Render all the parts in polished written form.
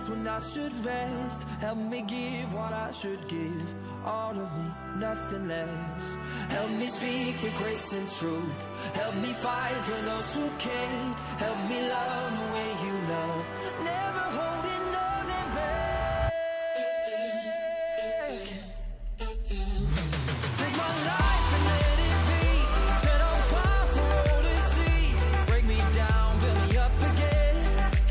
rest when I should rest. Help me give what I should give, all of me, nothing less. Help me speak with grace and truth. Help me fight for those who can't. Help me love the way you love, never holding nothing back. Take my life and let it be set on fire for all to see. Break me down, build me up again.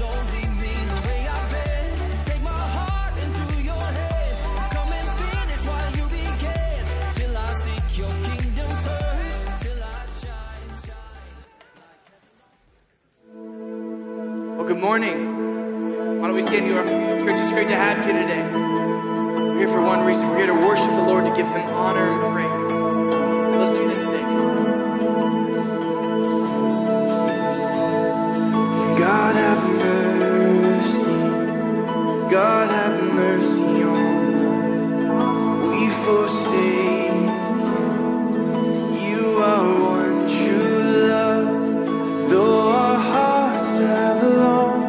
Don't leave me the way I've been. Take my heart into your hands. Come and finish what you began. Till I seek your kingdom first. Till I shine. Well, good morning. Why don't we stand to our feet? Church, it's great to have you today. We're here for one reason. We're here to worship the Lord, to give Him honor and praise. So let's do that today. God have mercy. God have mercy on us. We forsake Him. You are one true love. Though our hearts have long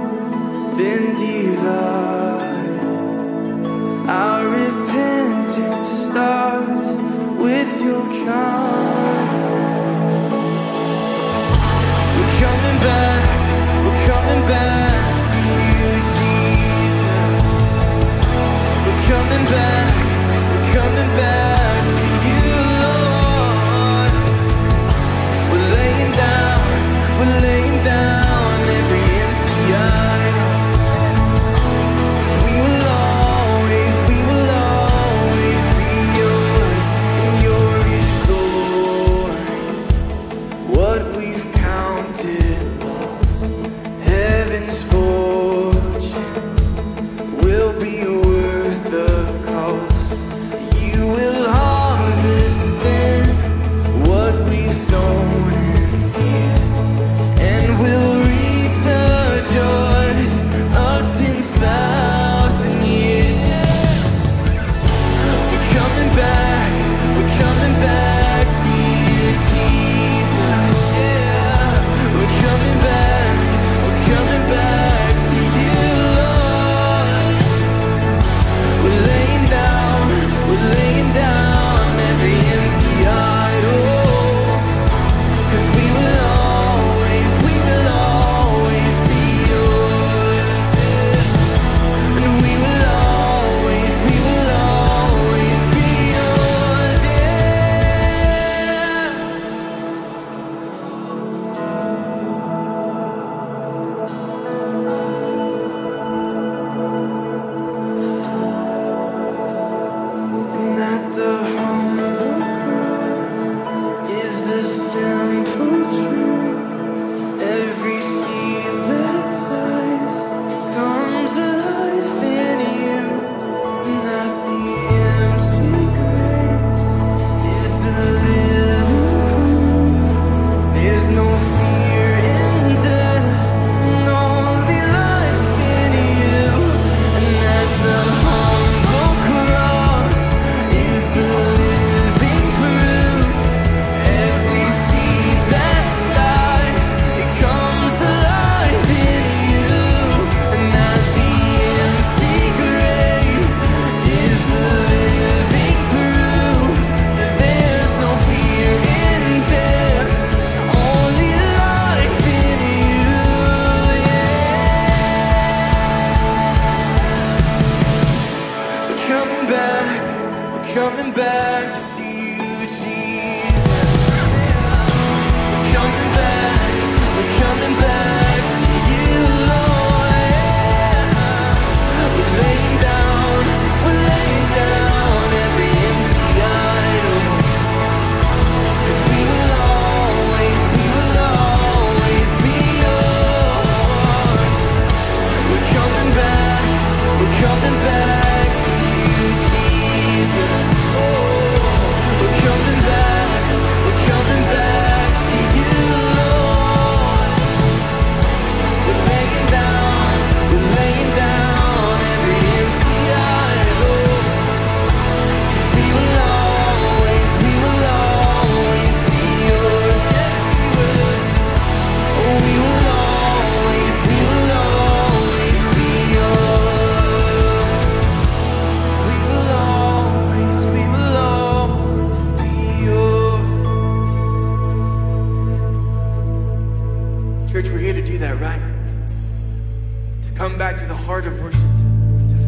been divided, our repentance starts with your kindness. We're coming back to you, Jesus. We're coming back to you, Lord. We're laying down every empty idol.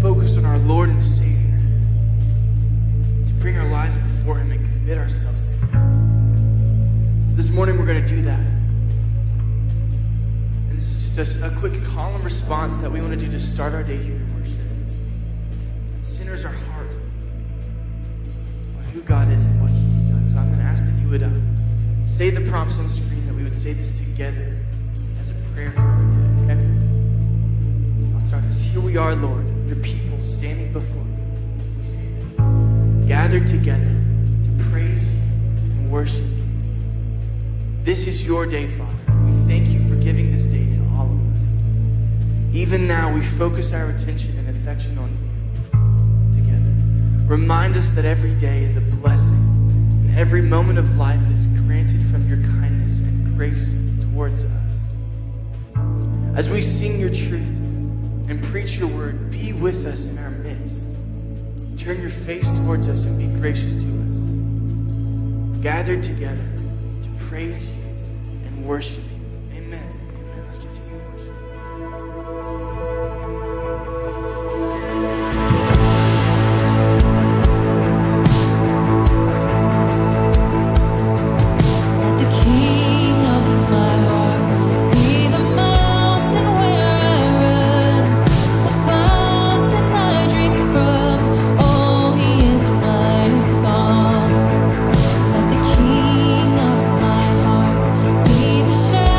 focused on our Lord and Savior, to bring our lives before Him and commit ourselves to Him. So this morning we're going to do that. And this is just a quick call and response that we want to do to start our day here in worship. It centers our heart on who God is and what He's done. So I'm going to ask that you would say the prompts on the screen, that we would say this together as a prayer for our day, okay? Here we are, Lord, your people standing before you. We say this, gathered together to praise and worship you. This is your day, Father. We thank you for giving this day to all of us. Even now, we focus our attention and affection on you together. Remind us that every day is a blessing and every moment of life is granted from your kindness and grace towards us. As we sing your truth and preach your word, be with us in our midst. Turn your face towards us and be gracious to us. Gathered together to praise you and worship you. Amen. Amen. Let's continue worship. The King of my heart, be the mountain where Shine.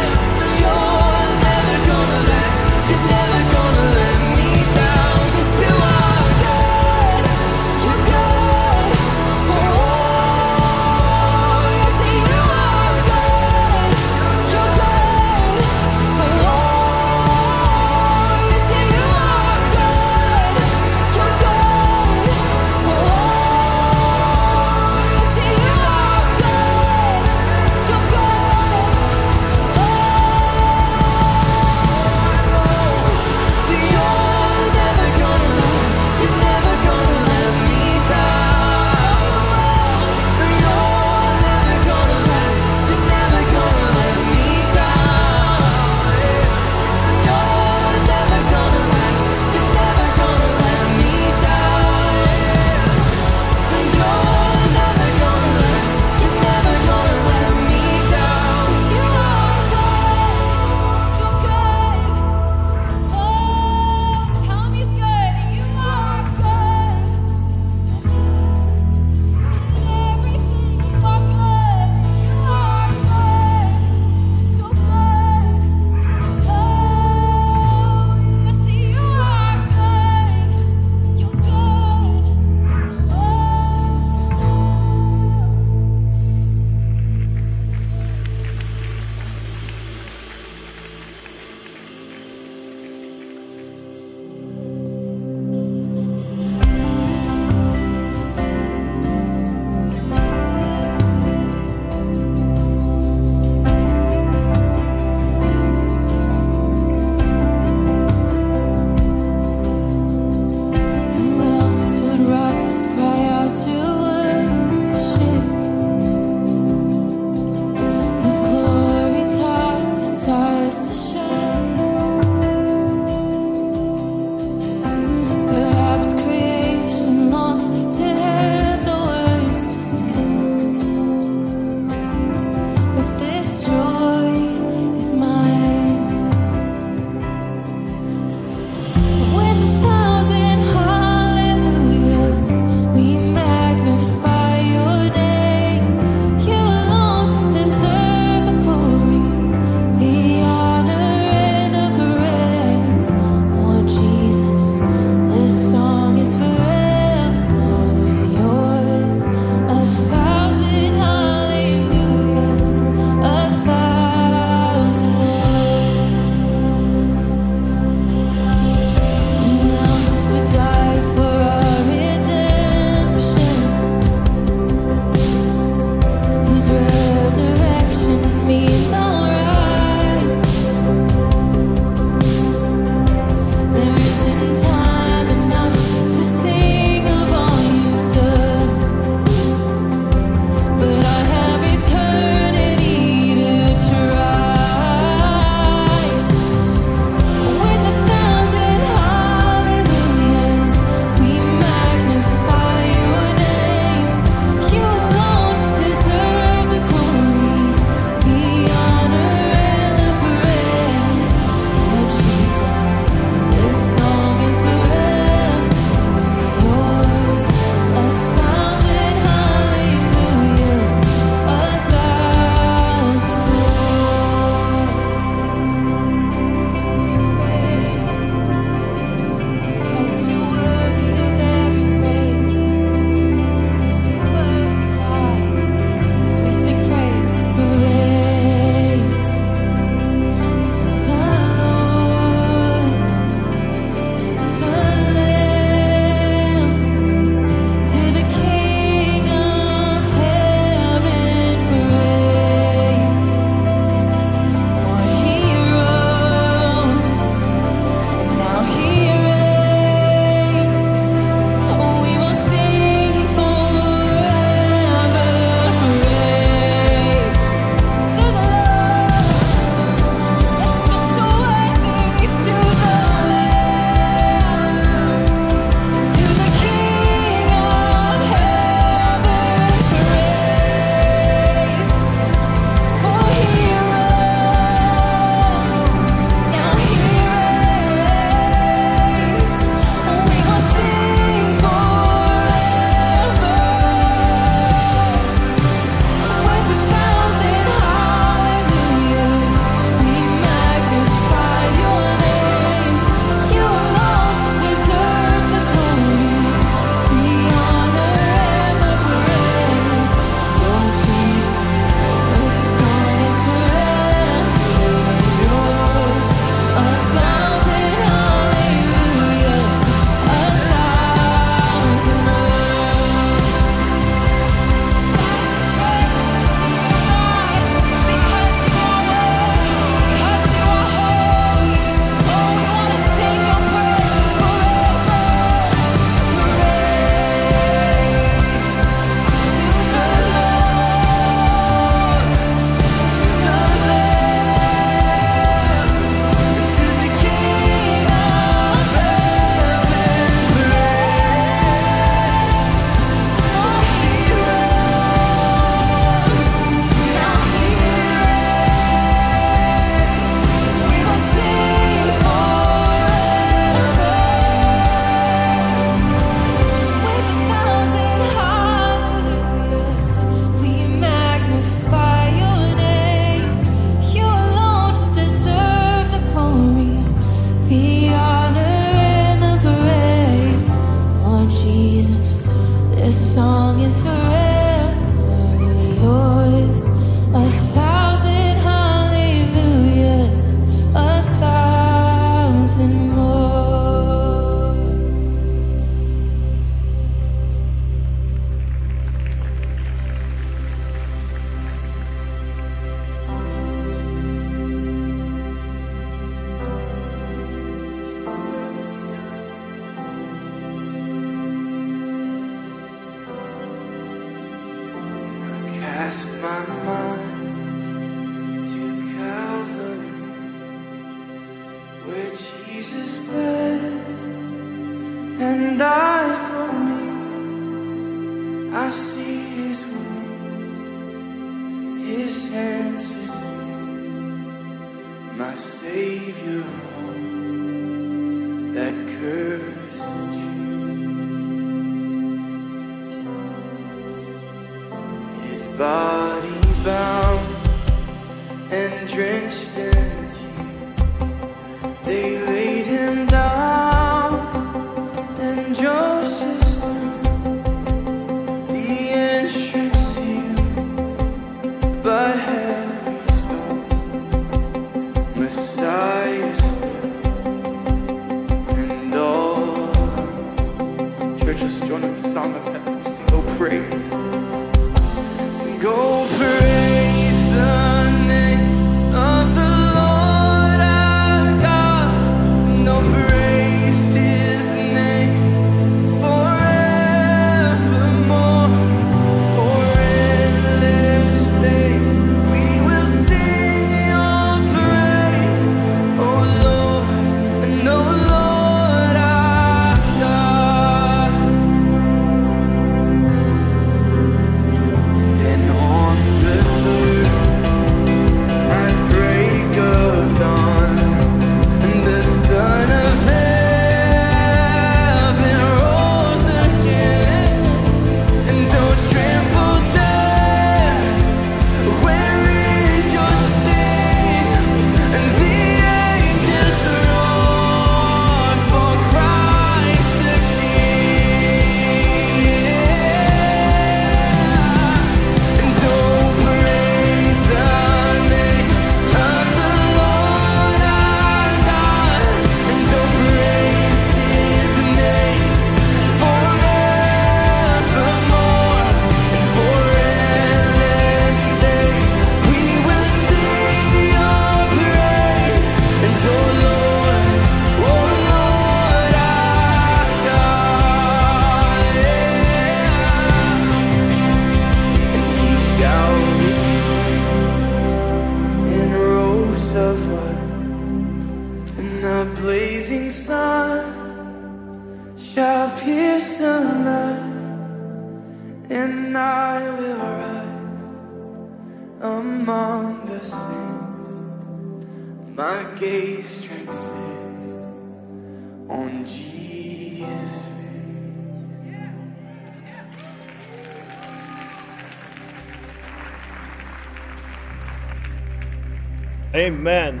Amen.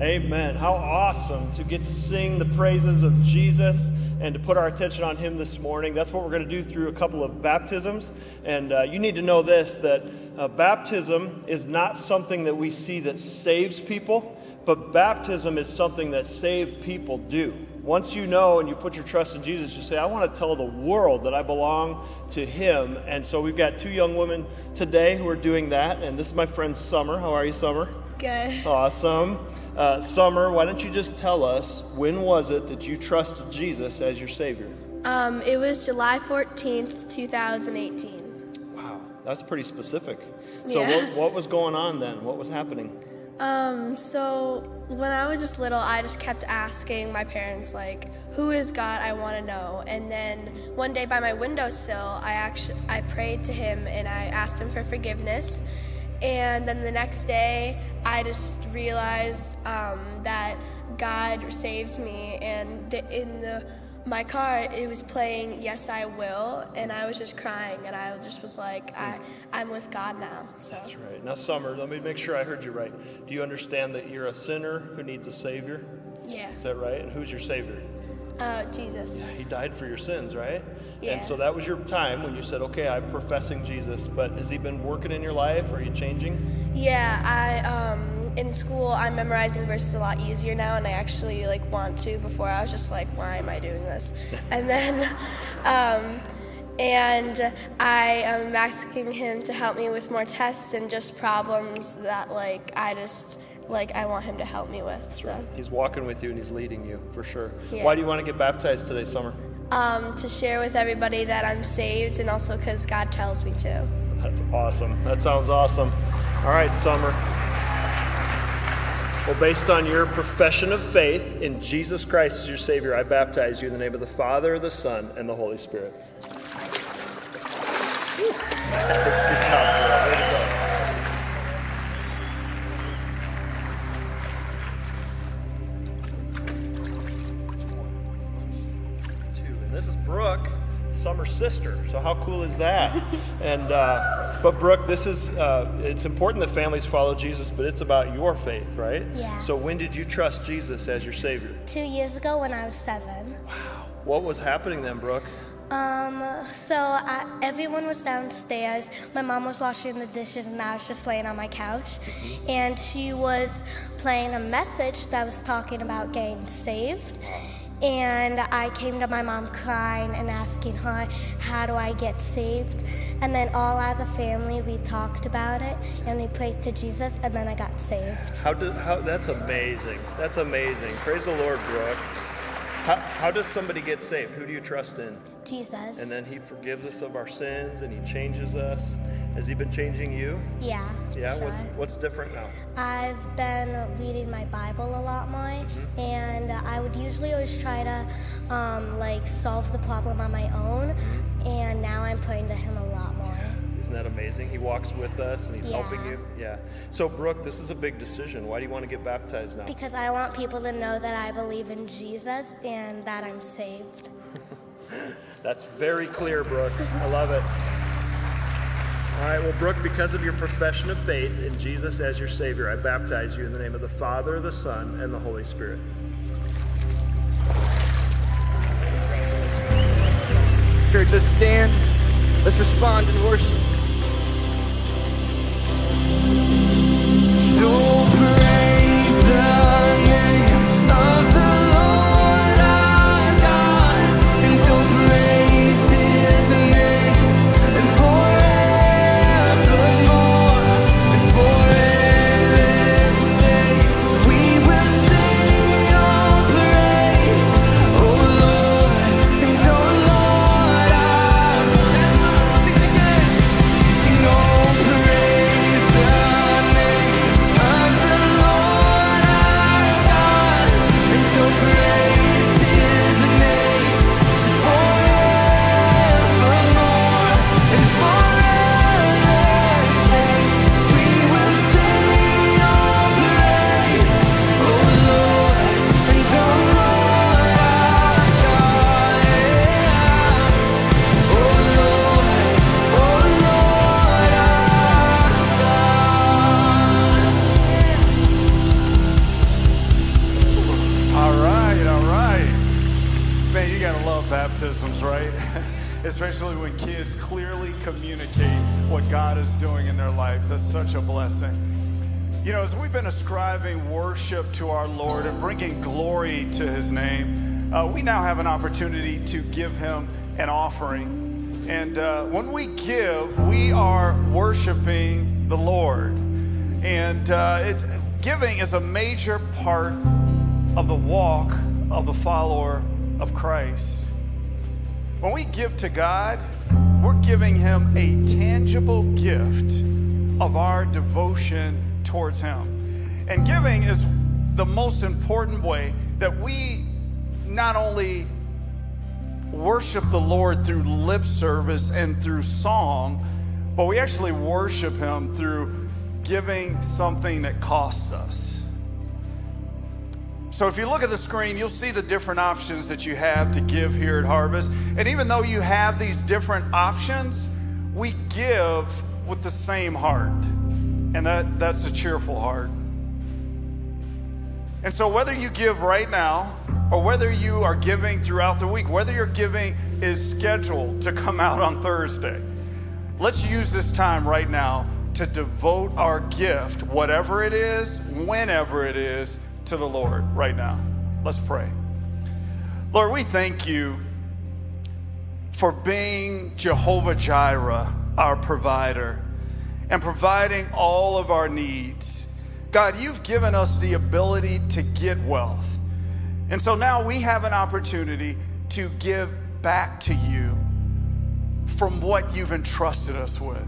Amen. How awesome to get to sing the praises of Jesus and to put our attention on him this morning. That's what we're going to do through a couple of baptisms. And you need to know this, that baptism is not something that we see that saves people, but baptism is something that saved people do. Once you know and you put your trust in Jesus, you say, I want to tell the world that I belong to him. And so we've got two young women today who are doing that. And this is my friend Summer. How are you, Summer? Good. Awesome. Summer, why don't you just tell us, when was it that you trusted Jesus as your Savior? It was July 14th, 2018. Wow, that's pretty specific. So yeah. What was going on then? What was happening? So when I was just little, I just kept asking my parents, like, who is God? I want to know. And then one day by my windowsill, I prayed to him and I asked him for forgiveness. And then the next day, I just realized that God saved me. And in my car, it was playing "Yes, I Will," and I was just crying. And I just was like, "I'm with God now." So. That's right. Now, Summer, let me make sure I heard you right. Do you understand that you're a sinner who needs a Savior? Yeah. Is that right? And who's your Savior? Jesus. Yeah, he died for your sins, right? Yeah. And so that was your time when you said, okay, I'm professing Jesus. But has he been working in your life? Are you changing? Yeah, in school, I'm memorizing verses a lot easier now, and I actually like want to. Before, I was just like, why am I doing this? And then, and I am asking him to help me with more tests and just problems that I want him to help me with. That's so. Right. He's walking with you and he's leading you for sure. Yeah. Why do you want to get baptized today, Summer? To share with everybody that I'm saved, and also because God tells me to. That's awesome. That sounds awesome. All right, Summer. Well, based on your profession of faith in Jesus Christ as your Savior, I baptize you in the name of the Father, the Son, and the Holy Spirit. That's a good job, girl. Way to go. Brooke, Summer's sister. So how cool is that? And but Brooke, this is it's important that families follow Jesus, but it's about your faith, right? Yeah. So when did you trust Jesus as your Savior? 2 years ago when I was 7. Wow. What was happening then, Brooke? Everyone was downstairs. My mom was washing the dishes, and I was just laying on my couch. And she was playing a message that was talking about getting saved. And I came to my mom crying and asking her, how do I get saved? And then all as a family, we talked about it, and we prayed to Jesus, and then I got saved. That's amazing. That's amazing. Praise the Lord, Brooke. How does somebody get saved? Who do you trust in? Jesus. And then he forgives us of our sins, and he changes us. Has he been changing you? Yeah. Yeah, sure. What's different now? I've been reading my Bible a lot more, and I would usually always try to solve the problem on my own, and now I'm praying to him a lot more. Isn't that amazing? He walks with us, and he's helping you. Yeah. So, Brooke, this is a big decision. Why do you want to get baptized now? Because I want people to know that I believe in Jesus and that I'm saved. That's very clear, Brooke. I love it. All right, well, Brooke, because of your profession of faith in Jesus as your Savior, I baptize you in the name of the Father, the Son, and the Holy Spirit. Church, let's stand. Let's respond in worship. Oh, praise the name of the Lord our God, and so praise His name and forever. Baptisms, right? Especially when kids clearly communicate what God is doing in their life. That's such a blessing. You know, as we've been ascribing worship to our Lord and bringing glory to His name, we now have an opportunity to give Him an offering. And when we give, we are worshiping the Lord. And giving is a major part of the walk of the follower of Christ. When we give to God, we're giving Him a tangible gift of our devotion towards Him. And giving is the most important way that we not only worship the Lord through lip service and through song, but we actually worship Him through giving something that costs us. So if you look at the screen, you'll see the different options that you have to give here at Harvest. And even though you have these different options, we give with the same heart. And that's a cheerful heart. And so whether you give right now or whether you are giving throughout the week, whether your giving is scheduled to come out on Thursday, let's use this time right now to devote our gift, whatever it is, whenever it is, to the Lord right now. Let's pray. Lord, we thank you for being Jehovah Jireh, our provider, and providing all of our needs. God, you've given us the ability to get wealth. And so now we have an opportunity to give back to you from what you've entrusted us with.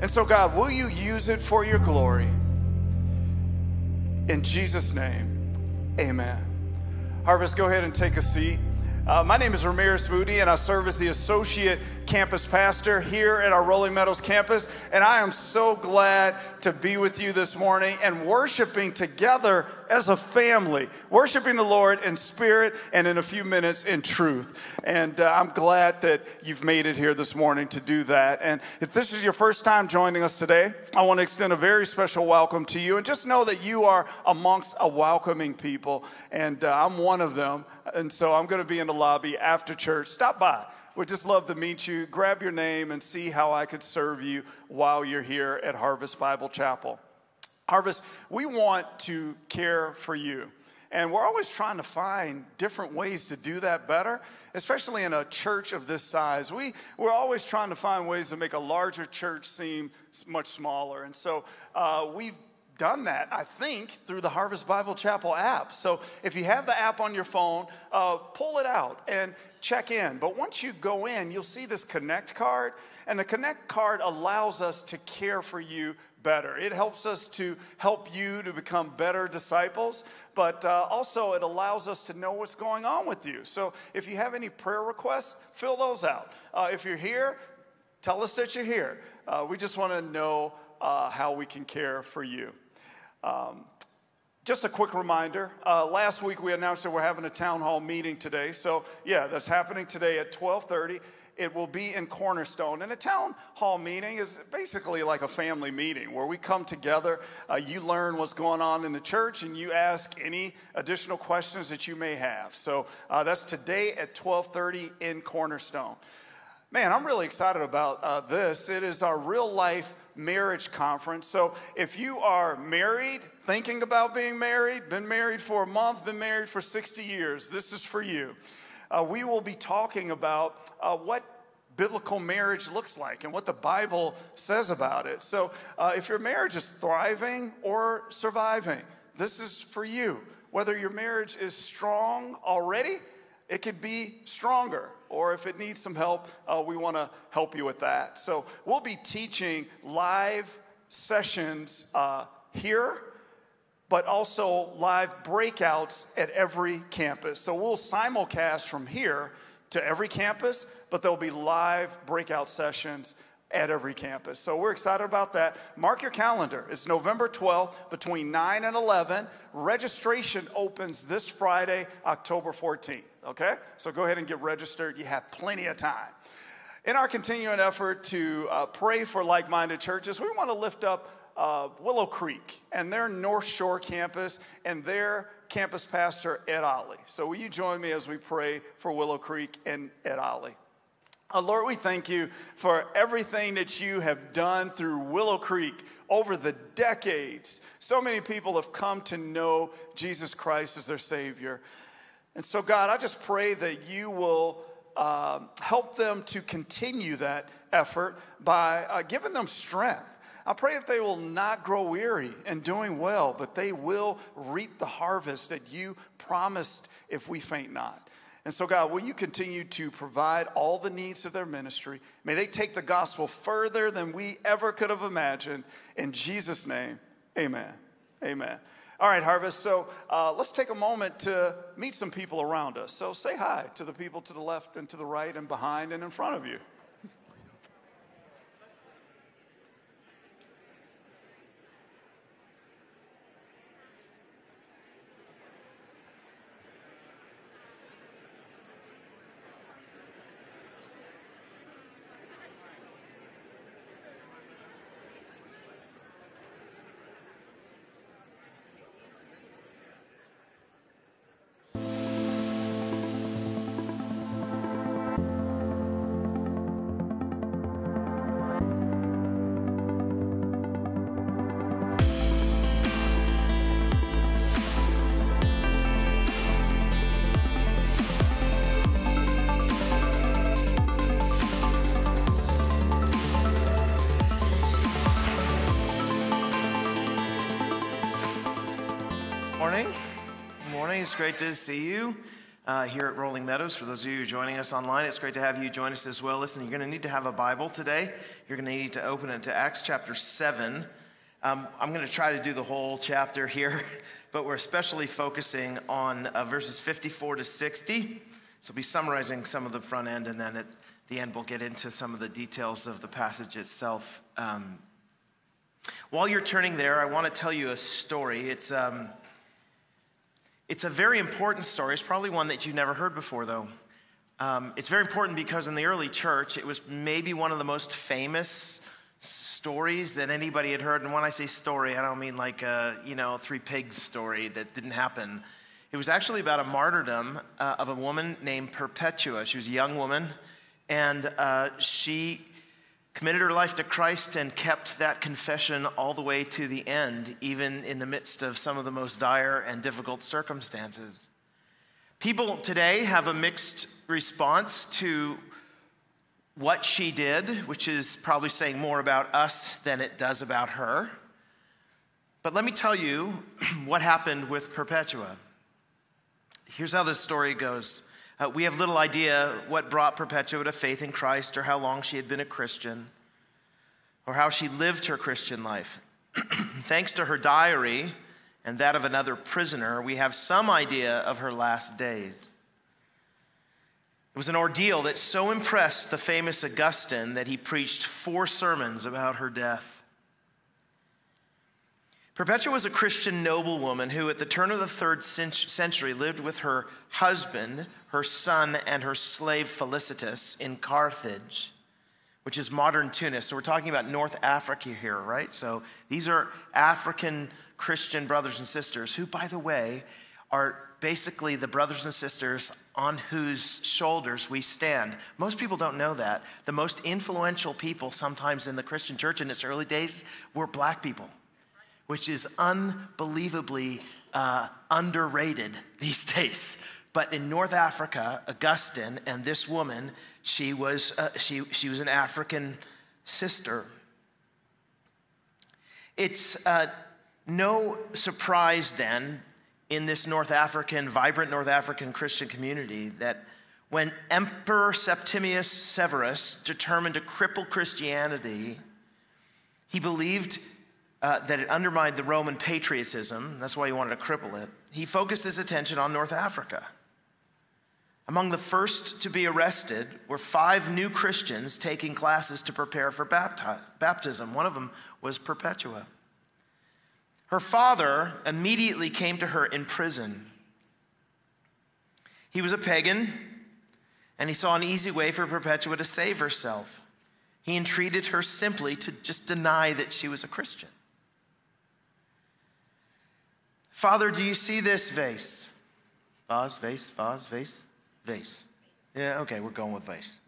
And so, God, will you use it for your glory? In Jesus' name, amen. Harvest, go ahead and take a seat. My name is Ramirez Moody, and I serve as the associate campus pastor here at our Rolling Meadows campus. And I am so glad to be with you this morning and worshiping together as a family, worshiping the Lord in spirit and in a few minutes in truth. And I'm glad that you've made it here this morning to do that. And if this is your first time joining us today, I want to extend a very special welcome to you. And just know that you are amongst a welcoming people, and I'm one of them. And so I'm going to be in the lobby after church. Stop by. We'd just love to meet you. Grab your name and see how I could serve you while you're here at Harvest Bible Chapel. Harvest, we want to care for you. And we're always trying to find different ways to do that better, especially in a church of this size. We're always trying to find ways to make a larger church seem much smaller. And so we've done that, I think, through the Harvest Bible Chapel app. So if you have the app on your phone, pull it out and check in. But once you go in, you'll see this Connect card, and the Connect card allows us to care for you better. It helps us to help you to become better disciples, but also it allows us to know what's going on with you. So if you have any prayer requests, fill those out. If you're here, tell us that you're here. We just want to know how we can care for you. Just a quick reminder, last week we announced that we're having a town hall meeting today. So yeah, that's happening today at 12:30. It will be in Cornerstone. And a town hall meeting is basically like a family meeting where we come together, you learn what's going on in the church, and you ask any additional questions that you may have. So that's today at 12:30 in Cornerstone. Man, I'm really excited about this. It is our real life marriage conference. So if you are married, thinking about being married, been married for a month, been married for 60 years, this is for you. We will be talking about what biblical marriage looks like and what the Bible says about it. So if your marriage is thriving or surviving, this is for you. Whether your marriage is strong already, it could be stronger. Or if it needs some help, we want to help you with that. So we'll be teaching live sessions here, but also live breakouts at every campus. So we'll simulcast from here to every campus, but there'll be live breakout sessions at every campus. So we're excited about that. Mark your calendar. It's November 12th between 9 and 11. Registration opens this Friday, October 14th. Okay? So go ahead and get registered. You have plenty of time. In our continuing effort to pray for like-minded churches, we want to lift up Willow Creek and their North Shore campus and their campus pastor, Ed Ollie. So will you join me as we pray for Willow Creek and Ed Ollie? Lord, we thank you for everything that you have done through Willow Creek over the decades. So many people have come to know Jesus Christ as their Savior. And so, God, I just pray that you will help them to continue that effort by giving them strength. I pray that they will not grow weary in doing well, but they will reap the harvest that you promised if we faint not. And so, God, will you continue to provide all the needs of their ministry? May they take the gospel further than we ever could have imagined. In Jesus' name, amen. Amen. All right, Harvest, so let's take a moment to meet some people around us. So say hi to the people to the left and to the right and behind and in front of you. morning. It's great to see you here at Rolling Meadows. For those of you joining us online, it's great to have you join us as well. Listen, you're going to need to have a Bible today. You're going to need to open it to Acts chapter 7. I'm going to try to do the whole chapter here, but we're especially focusing on verses 54 to 60. So we'll be summarizing some of the front end, and then at the end we'll get into some of the details of the passage itself. While you're turning there, I want to tell you a story. It's a very important story. It's probably one that you've never heard before, though. It's very important because in the early church, it was maybe one of the most famous stories that anybody had heard. And when I say story, I don't mean like a, three pigs story that didn't happen. It was actually about a martyrdom of a woman named Perpetua. She was a young woman, and she committed her life to Christ and kept that confession all the way to the end, even in the midst of some of the most dire and difficult circumstances. People today have a mixed response to what she did, which is probably saying more about us than it does about her. But let me tell you what happened with Perpetua. Here's how this story goes. We have little idea what brought Perpetua to faith in Christ, or how long she had been a Christian, or how she lived her Christian life. Thanks to her diary and that of another prisoner, we have some idea of her last days. It was an ordeal that so impressed the famous Augustine that he preached 4 sermons about her death. Perpetua was a Christian noblewoman who, at the turn of the 3rd century, lived with her husband, her son, and her slave Felicitas in Carthage, which is modern Tunis. So we're talking about North Africa here, right? So these are African Christian brothers and sisters who, by the way, are basically the brothers and sisters on whose shoulders we stand. Most people don't know that. The most influential people sometimes in the Christian church in its early days were black people, which is unbelievably underrated these days. But in North Africa, Augustine and this woman, she was an African sister. It's no surprise then in this vibrant North African Christian community that when Emperor Septimius Severus determined to cripple Christianity, he believed that it undermined the Roman patriotism. That's why he wanted to cripple it. He focused his attention on North Africa. Among the first to be arrested were 5 new Christians taking classes to prepare for baptism. One of them was Perpetua. Her father immediately came to her in prison. He was a pagan, and he saw an easy way for Perpetua to save herself. He entreated her simply to just deny that she was a Christian. Father, do you see this vase? Vase, vase, vase, vase, vase. Yeah, okay, we're going with vase.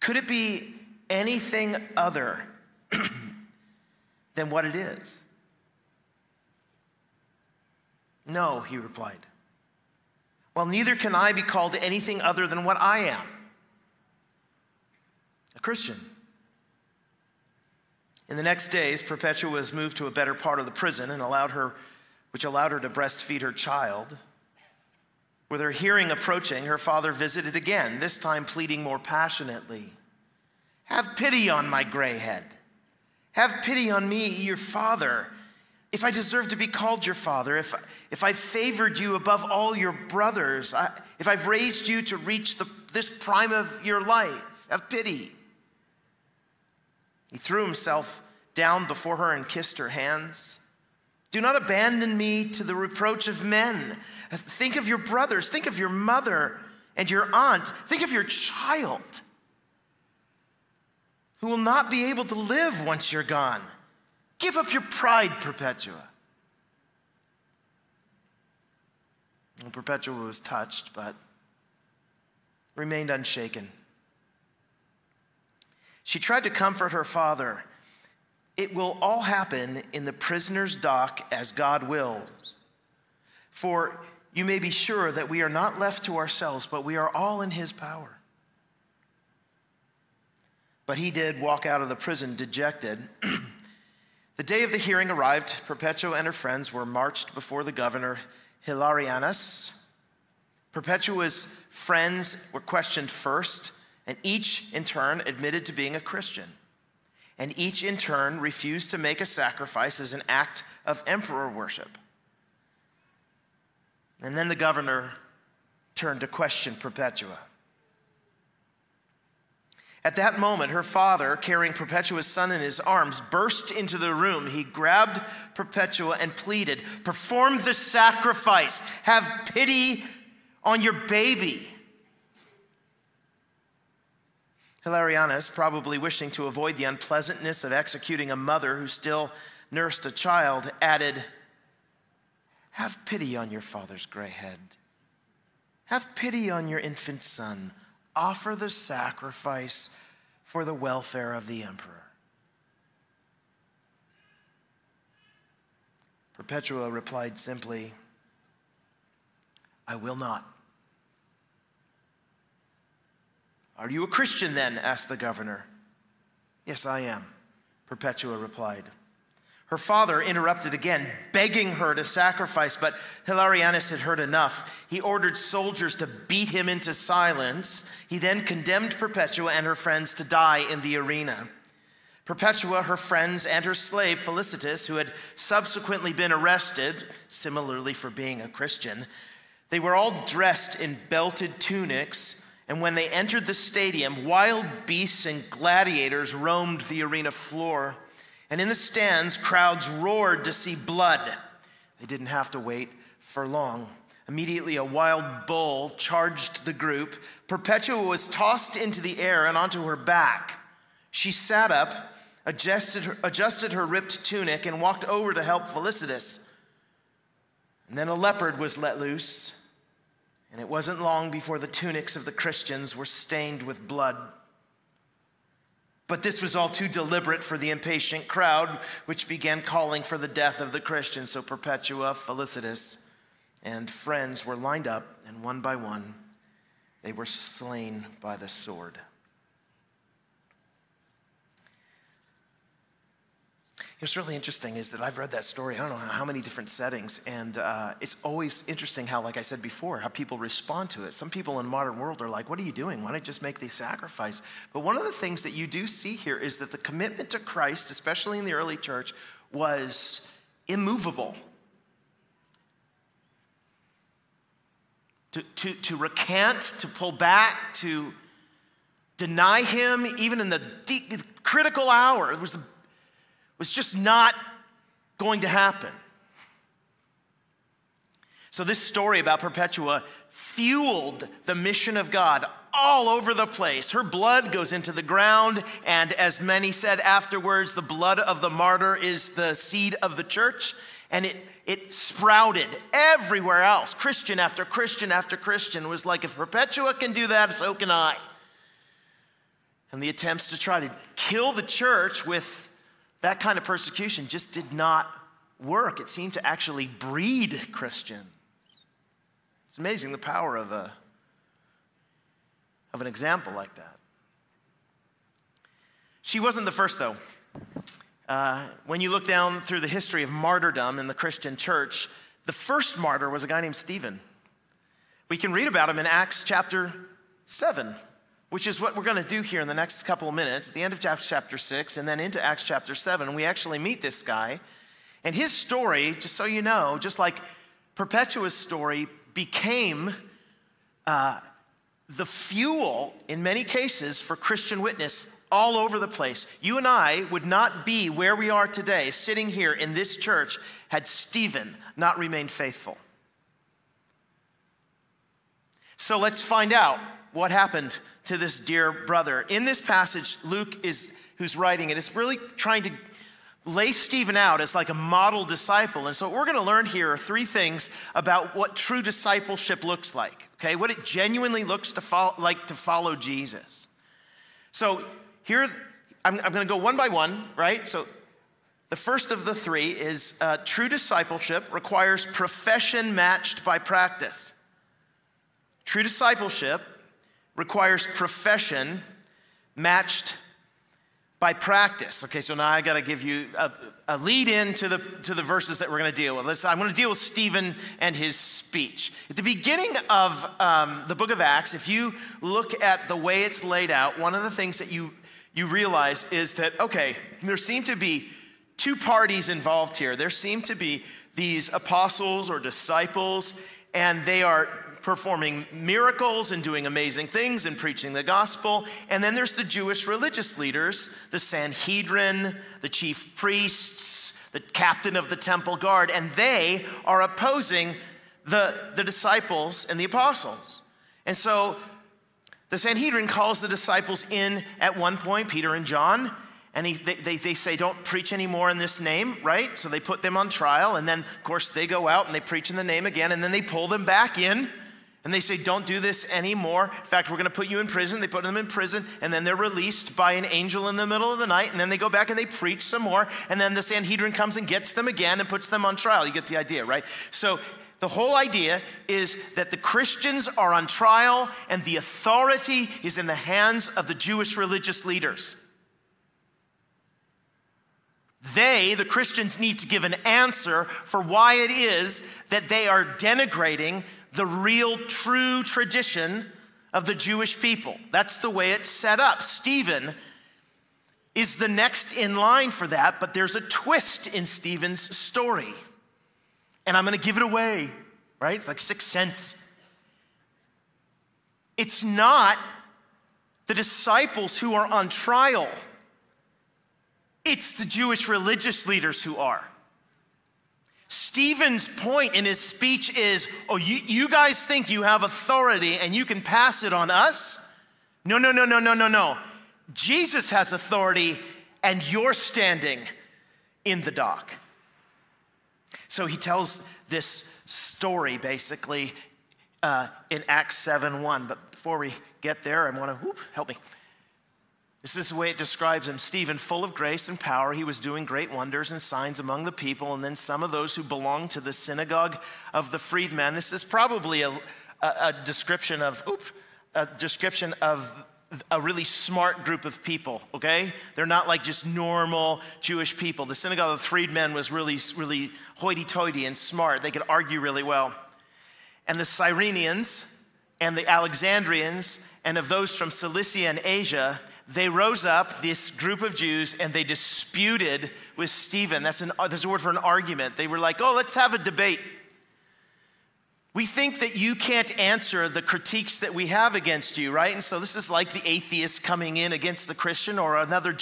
Could it be anything other than what it is? No, he replied. Well, neither can I be called anything other than what I am, a Christian. In the next days, Perpetua was moved to a better part of the prison, and which allowed her to breastfeed her child. With her hearing approaching, her father visited again, this time pleading more passionately. Have pity on my gray head. Have pity on me, your father. If I deserve to be called your father, if I favored you above all your brothers, if I've raised you to reach this prime of your life, have pity. He threw himself down before her and kissed her hands. Do not abandon me to the reproach of men. Think of your brothers. Think of your mother and your aunt. Think of your child, who will not be able to live once you're gone. Give up your pride, Perpetua. And Perpetua was touched, but remained unshaken. She tried to comfort her father. It will all happen in the prisoner's dock as God wills. For you may be sure that we are not left to ourselves, but we are all in his power. But he did walk out of the prison dejected. The day of the hearing arrived. Perpetua and her friends were marched before the governor, Hilarianus. Perpetua's friends were questioned first, and each in turn admitted to being a Christian. And each in turn refused to make a sacrifice as an act of emperor worship. And then the governor turned to question Perpetua. At that moment, her father, carrying Perpetua's son in his arms, burst into the room. He grabbed Perpetua and pleaded, "Perform the sacrifice. Have pity on your baby." Hilarianus, probably wishing to avoid the unpleasantness of executing a mother who still nursed a child, added, "Have pity on your father's gray head. Have pity on your infant son. Offer the sacrifice for the welfare of the emperor." Perpetua replied simply, "I will not." "Are you a Christian then?" asked the governor. "Yes, I am," Perpetua replied. Her father interrupted again, begging her to sacrifice, but Hilarianus had heard enough. He ordered soldiers to beat him into silence. He then condemned Perpetua and her friends to die in the arena. Perpetua, her friends, and her slave, Felicitas, who had subsequently been arrested, similarly for being a Christian, they were all dressed in belted tunics, and when they entered the stadium, wild beasts and gladiators roamed the arena floor. And in the stands, crowds roared to see blood. They didn't have to wait for long. Immediately, a wild bull charged the group. Perpetua was tossed into the air and onto her back. She sat up, adjusted her ripped tunic, and walked over to help Felicitas. And then a leopard was let loose. And it wasn't long before the tunics of the Christians were stained with blood. But this was all too deliberate for the impatient crowd, which began calling for the death of the Christians. So Perpetua, Felicitas, and friends were lined up, and one by one, they were slain by the sword. What's really interesting is that I've read that story, I don't know how many different settings, and it's always interesting how, like I said before, how people respond to it. Some people in the modern world are like, "What are you doing? Why not just make the sacrifice?" But one of the things that you do see here is that the commitment to Christ, especially in the early church, was immovable. To recant, to pull back, to deny him, even in the critical hour, it was the was just not going to happen. So this story about Perpetua fueled the mission of God all over the place. Her blood goes into the ground, and as many said afterwards, the blood of the martyr is the seed of the church, and it sprouted everywhere else. Christian after Christian after Christian was like, if Perpetua can do that, so can I. And the attempts to try to kill the church with that kind of persecution just did not work. It seemed to actually breed Christians. It's amazing the power of an example like that. She wasn't the first, though. When you look down through the history of martyrdom in the Christian church, the first martyr was a guy named Stephen. We can read about him in Acts chapter 7. Which is what we're going to do here in the next couple of minutes, at the end of chapter 6 and then into Acts chapter 7. We actually meet this guy. And his story, just so you know, just like Perpetua's story, became the fuel, in many cases, for Christian witness all over the place. You and I would not be where we are today, sitting here in this church, had Stephen not remained faithful. So let's find out what happened to this dear brother. In this passage, Luke, who's writing it, is really trying to lay Stephen out as like a model disciple. And so what we're going to learn here are three things about what true discipleship looks like, okay? What it genuinely looks like to follow Jesus. So here, I'm going to go one by one, right? So the first of the three is true discipleship requires profession matched by practice. True discipleship requires profession matched by practice. Okay, so now I got to give you a lead in to the verses that we're going to deal with. I'm going to deal with Stephen and his speech. At the beginning of the book of Acts, if you look at the way it's laid out, one of the things that you realize is that, okay, there seem to be two parties involved here. There seem to be these apostles or disciples, and they are performing miracles and doing amazing things and preaching the gospel. And then there's the Jewish religious leaders, the Sanhedrin, the chief priests, the captain of the temple guard, and they are opposing the disciples and the apostles. And so the Sanhedrin calls the disciples in at one point, Peter and John, and they say, don't preach anymore in this name, right? So they put them on trial, and then, of course, they go out and they preach in the name again, and then they pull them back in, and they say, don't do this anymore. In fact, we're going to put you in prison. They put them in prison, and then they're released by an angel in the middle of the night, and then they go back and they preach some more, and then the Sanhedrin comes and gets them again and puts them on trial. You get the idea, right? So the whole idea is that the Christians are on trial, and the authority is in the hands of the Jewish religious leaders. They, the Christians, need to give an answer for why it is that they are denigrating the real, true tradition of the Jewish people. That's the way it's set up. Stephen is the next in line for that, but there's a twist in Stephen's story. And I'm going to give it away, right? It's like Sixth Sense. It's not the disciples who are on trial. It's the Jewish religious leaders who are. Stephen's point in his speech is, oh, you guys think you have authority and you can pass it on us? No, no, no, no, no, no, no. Jesus has authority and you're standing in the dock. So he tells this story basically in Acts 7:1. But before we get there, I want to, help me. This is the way it describes him. Stephen, full of grace and power, he was doing great wonders and signs among the people, and then some of those who belonged to the synagogue of the freedmen. This is probably a description of, a really smart group of people, okay? They're not like just normal Jewish people. The synagogue of the freedmen was really hoity-toity and smart. They could argue really well. And the Cyrenians and the Alexandrians and of those from Cilicia and Asia, they rose up, this group of Jews, and they disputed with Stephen. That's a word for an argument. They were like, oh, let's have a debate. We think that you can't answer the critiques that we have against you, right? And so this is like the atheist coming in against the Christian, or another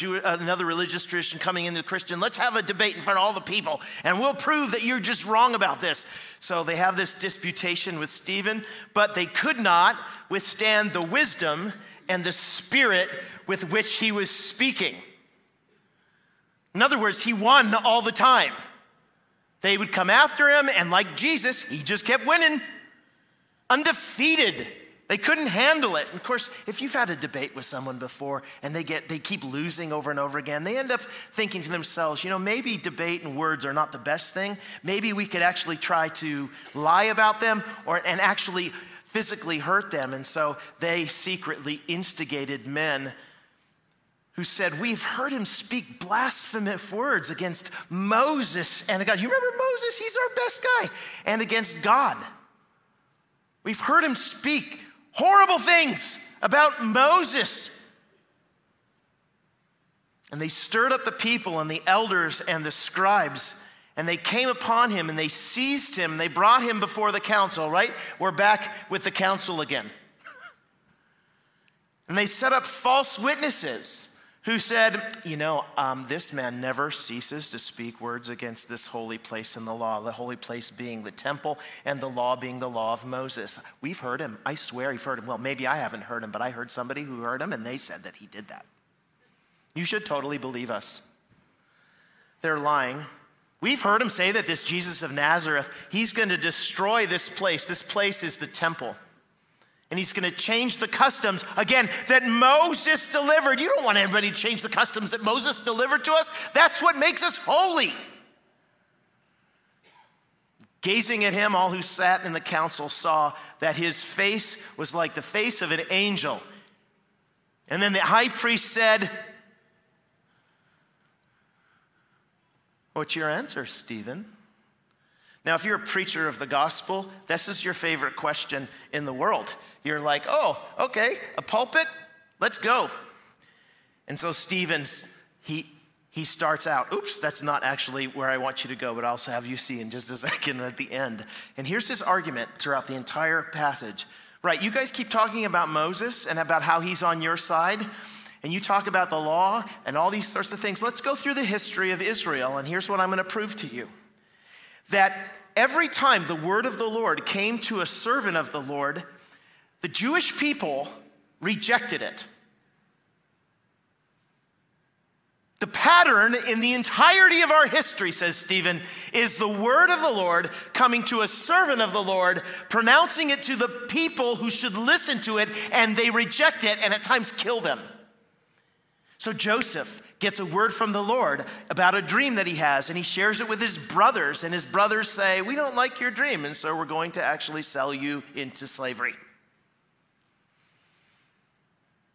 religious tradition coming into the Christian. Let's have a debate in front of all the people, and we'll prove that you're just wrong about this. So they have this disputation with Stephen, but they could not withstand the wisdom and the spirit with which he was speaking. In other words, he won all the time. They would come after him, and like Jesus, he just kept winning. Undefeated. They couldn't handle it. And of course, if you've had a debate with someone before and they keep losing over and over again, they end up thinking to themselves, you know, maybe debate and words are not the best thing. Maybe we could actually try to lie about them and actually physically hurt them. And so they secretly instigated men who said, we've heard him speak blasphemous words against Moses and God. You remember Moses? He's our best guy. And against God. We've heard him speak horrible things about Moses. And they stirred up the people and the elders and the scribes, and they came upon him, and they seized him, and they brought him before the council, right? We're back with the council again. And they set up false witnesses who said, you know, this man never ceases to speak words against this holy place and the law, the holy place being the temple and the law being the law of Moses. We've heard him. I swear we've heard him. Well, maybe I haven't heard him, but I heard somebody who heard him, and they said that he did that. You should totally believe us. They're lying. We've heard him say that this Jesus of Nazareth, he's going to destroy this place. This place is the temple. And he's going to change the customs, again, that Moses delivered. You don't want anybody to change the customs that Moses delivered to us. That's what makes us holy. Gazing at him, all who sat in the council saw that his face was like the face of an angel. And then the high priest said, What's your answer, Stephen? Now, if you're a preacher of the gospel, this is your favorite question in the world. You're like, oh, okay, a pulpit? Let's go. And so Stephen's, he starts out, oops, that's not actually where I want you to go, but I'll have you see in just a second at the end. And here's his argument throughout the entire passage. Right, you guys keep talking about Moses and about how he's on your side, and you talk about the law and all these sorts of things. Let's go through the history of Israel, and here's what I'm going to prove to you. That every time the word of the Lord came to a servant of the Lord, the Jewish people rejected it. The pattern in the entirety of our history, says Stephen, is the word of the Lord coming to a servant of the Lord, pronouncing it to the people who should listen to it, and they reject it and at times kill them. So Joseph gets a word from the Lord about a dream that he has, and he shares it with his brothers, and his brothers say, we don't like your dream, and so we're going to actually sell you into slavery.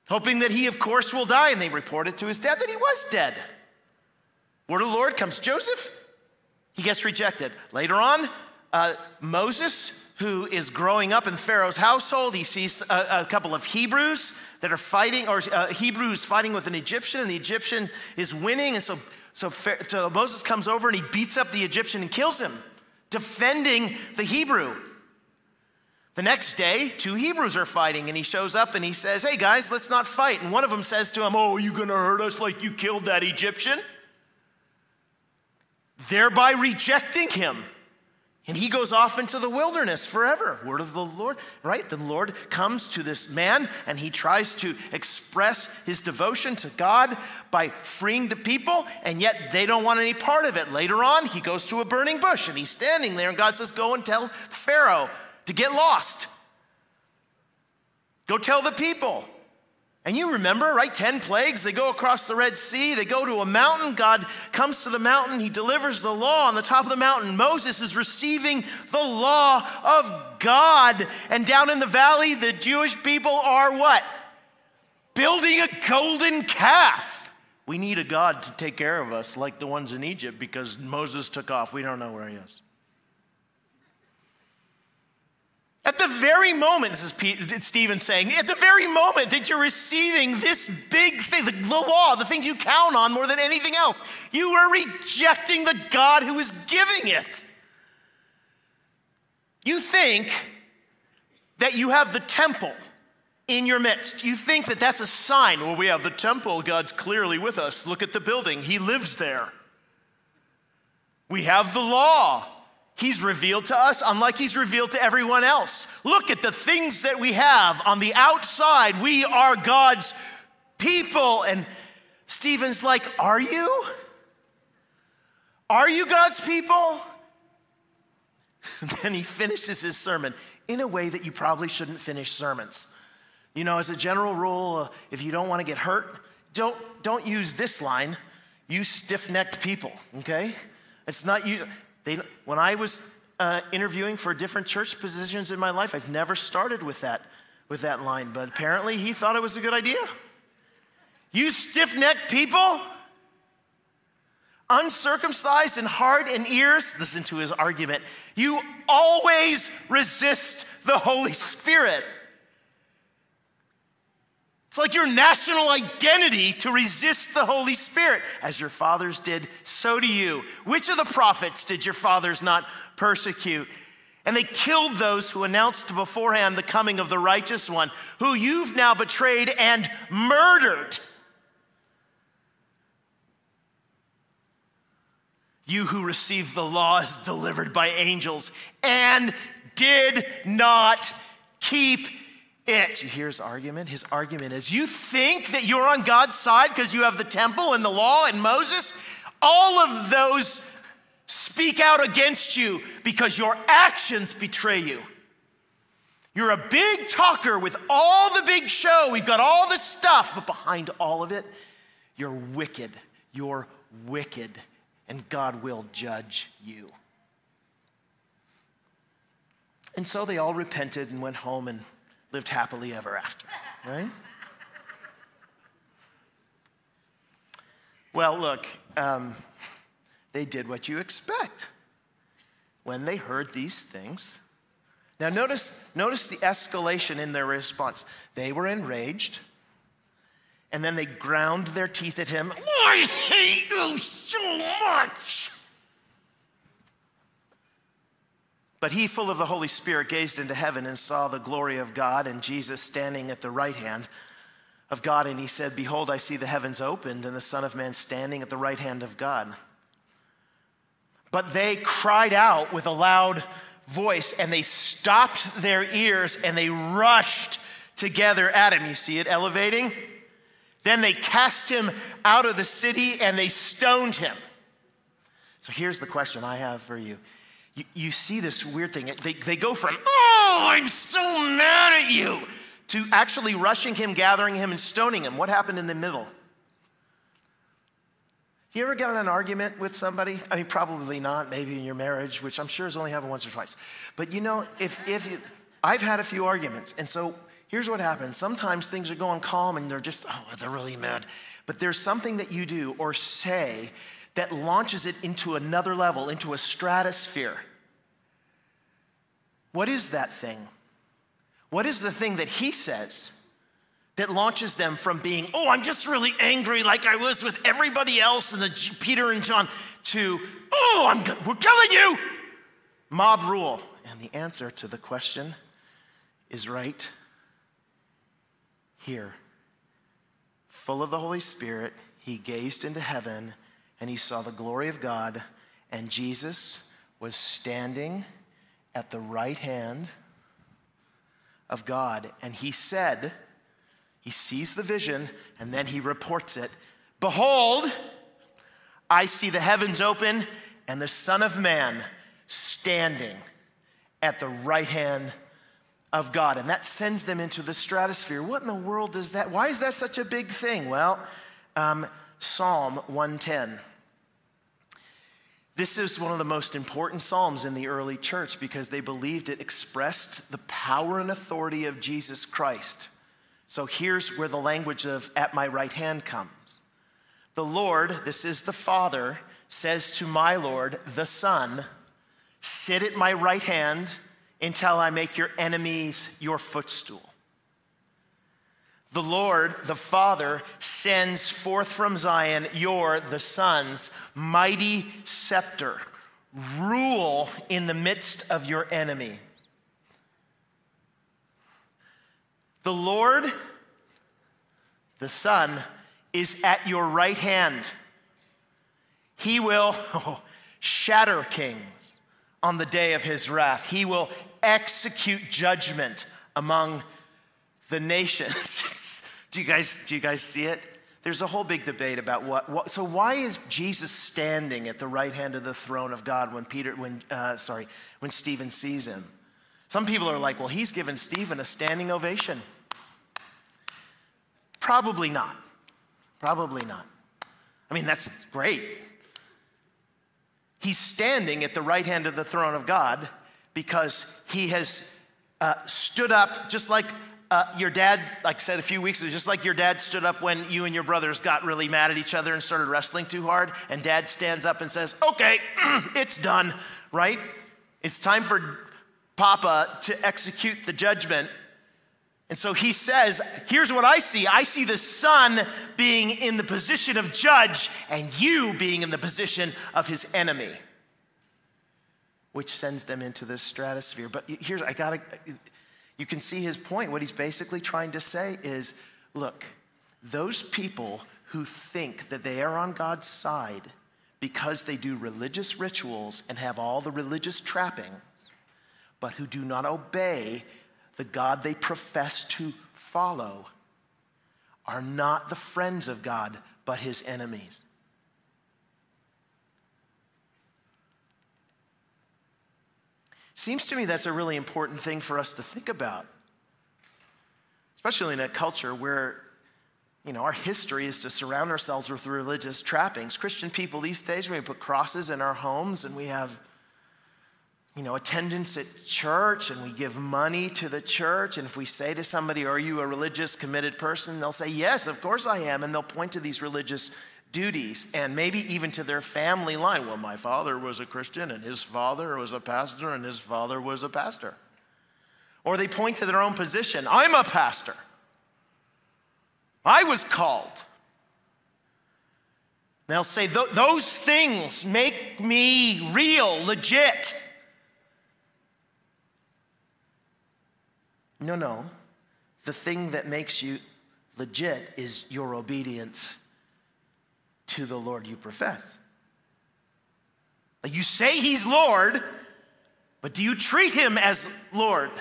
Hoping that he, of course, will die, and they report it to his dad that he was dead. Word of the Lord comes Joseph. He gets rejected. Later on, Moses, who is growing up in Pharaoh's household, he sees a couple of Hebrews that are fighting, or Hebrews fighting with an Egyptian, and the Egyptian is winning, and so Moses comes over and he beats up the Egyptian and kills him, defending the Hebrew. The next day, two Hebrews are fighting, and he shows up and he says, hey guys, let's not fight. And one of them says to him, oh, are you gonna hurt us like you killed that Egyptian? Thereby rejecting him. And he goes off into the wilderness forever. Word of the Lord, right? The Lord comes to this man, and he tries to express his devotion to God by freeing the people, and yet they don't want any part of it. Later on, he goes to a burning bush, and he's standing there, and God says, go and tell Pharaoh to get lost. Go tell the people. And you remember, right? 10 plagues. They go across the Red Sea. They go to a mountain. God comes to the mountain. He delivers the law on the top of the mountain. Moses is receiving the law of God. And down in the valley, the Jewish people are what? Building a golden calf. We need a God to take care of us like the ones in Egypt because Moses took off. We don't know where he is. At the very moment, this is Stephen saying, at the very moment that you're receiving this big thing, the law, the things you count on more than anything else, you are rejecting the God who is giving it. You think that you have the temple in your midst. You think that that's a sign. Well, we have the temple. God's clearly with us. Look at the building. He lives there. We have the law. He's revealed to us, unlike he's revealed to everyone else. Look at the things that we have on the outside. We are God's people. And Stephen's like, are you? Are you God's people? And then he finishes his sermon in a way that you probably shouldn't finish sermons. You know, as a general rule, if you don't want to get hurt, don't use this line. Use stiff-necked people, okay? It's not you. When I was interviewing for different church positions in my life, I've never started with that line, but apparently he thought it was a good idea. You stiff-necked people, uncircumcised and hard in ears, listen to his argument, you always resist the Holy Spirit. It's like your national identity to resist the Holy Spirit. As your fathers did, so do you. Which of the prophets did your fathers not persecute? And they killed those who announced beforehand the coming of the righteous one, who you've now betrayed and murdered. You who received the law as delivered by angels and did not keep it. You hear his argument? His argument is, you think that you're on God's side because you have the temple and the law and Moses? All of those speak out against you because your actions betray you. You're a big talker with all the big show. We've got all this stuff, but behind all of it, you're wicked. You're wicked, and God will judge you. And so they all repented and went home and lived happily ever after, right? Well, look, They did what you expect when they heard these things. Now notice the escalation in their response. They were enraged, and then they ground their teeth at him. I hate you so much! But he, full of the Holy Spirit, gazed into heaven and saw the glory of God and Jesus standing at the right hand of God. And he said, behold, I see the heavens opened and the Son of Man standing at the right hand of God. But they cried out with a loud voice, and they stopped their ears, and they rushed together at him. You see it elevating? Then they cast him out of the city, and they stoned him. So here's the question I have for you. You see this weird thing. They go from, oh, I'm so mad at you, to actually rushing him, gathering him, and stoning him. What happened in the middle? You ever get in an argument with somebody? I mean, probably not, maybe in your marriage, which I'm sure has only happened once or twice. But you know, I've had a few arguments, and so here's what happens. Sometimes things are going calm, and they're just, oh, they're really mad. But there's something that you do or say that launches it into another level, into a stratosphere. What is that thing? What is the thing that he says that launches them from being, oh, I'm just really angry like I was with everybody else and Peter and John, to, oh, we're killing you? Mob rule. And the answer to the question is right here. Full of the Holy Spirit, he gazed into heaven, and he saw the glory of God, and Jesus was standing at the right hand of God. And he said, he sees the vision, and then he reports it. Behold, I see the heavens open, and the Son of Man standing at the right hand of God. And that sends them into the stratosphere. What in the world is that? Why is that such a big thing? Well, Psalm 110. This is one of the most important psalms in the early church because they believed it expressed the power and authority of Jesus Christ. So here's where the language of at my right hand comes. The Lord, this is the Father, says to my Lord, the Son, sit at my right hand until I make your enemies your footstool. The Lord, the Father, sends forth from Zion your, the Son's, mighty scepter. Rule in the midst of your enemy. The Lord, the Son, is at your right hand. He will shatter kings on the day of his wrath. He will execute judgment among the nations. Do you guys see it? There's a whole big debate about what. So why is Jesus standing at the right hand of the throne of God when Stephen sees him? Some people are like, well, he's given Stephen a standing ovation. Probably not. Probably not. I mean, that's great. He's standing at the right hand of the throne of God because he has stood up just like your dad, like I said a few weeks ago, just like your dad stood up when you and your brothers got really mad at each other and started wrestling too hard, and dad stands up and says, okay, it's done, right? It's time for Papa to execute the judgment. And so he says, here's what I see. I see the Son being in the position of judge and you being in the position of his enemy, which sends them into this stratosphere. But here's, you can see his point. What he's basically trying to say is, look, those people who think that they are on God's side because they do religious rituals and have all the religious trappings, but who do not obey the God they profess to follow, are not the friends of God, but his enemies. Seems to me that's a really important thing for us to think about, especially in a culture where, you know, our history is to surround ourselves with religious trappings. Christian people these days, we put crosses in our homes, and we have, you know, attendance at church, and we give money to the church. And if we say to somebody, are you a religious, committed person? They'll say, yes, of course I am. And they'll point to these religious duties and maybe even to their family line. Well, my father was a Christian and his father was a pastor and his father was a pastor. Or they point to their own position. I'm a pastor. I was called. They'll say, those things make me real, legit. No, no. The thing that makes you legit is your obedience to the Lord you profess. You say he's Lord, but do you treat him as Lord?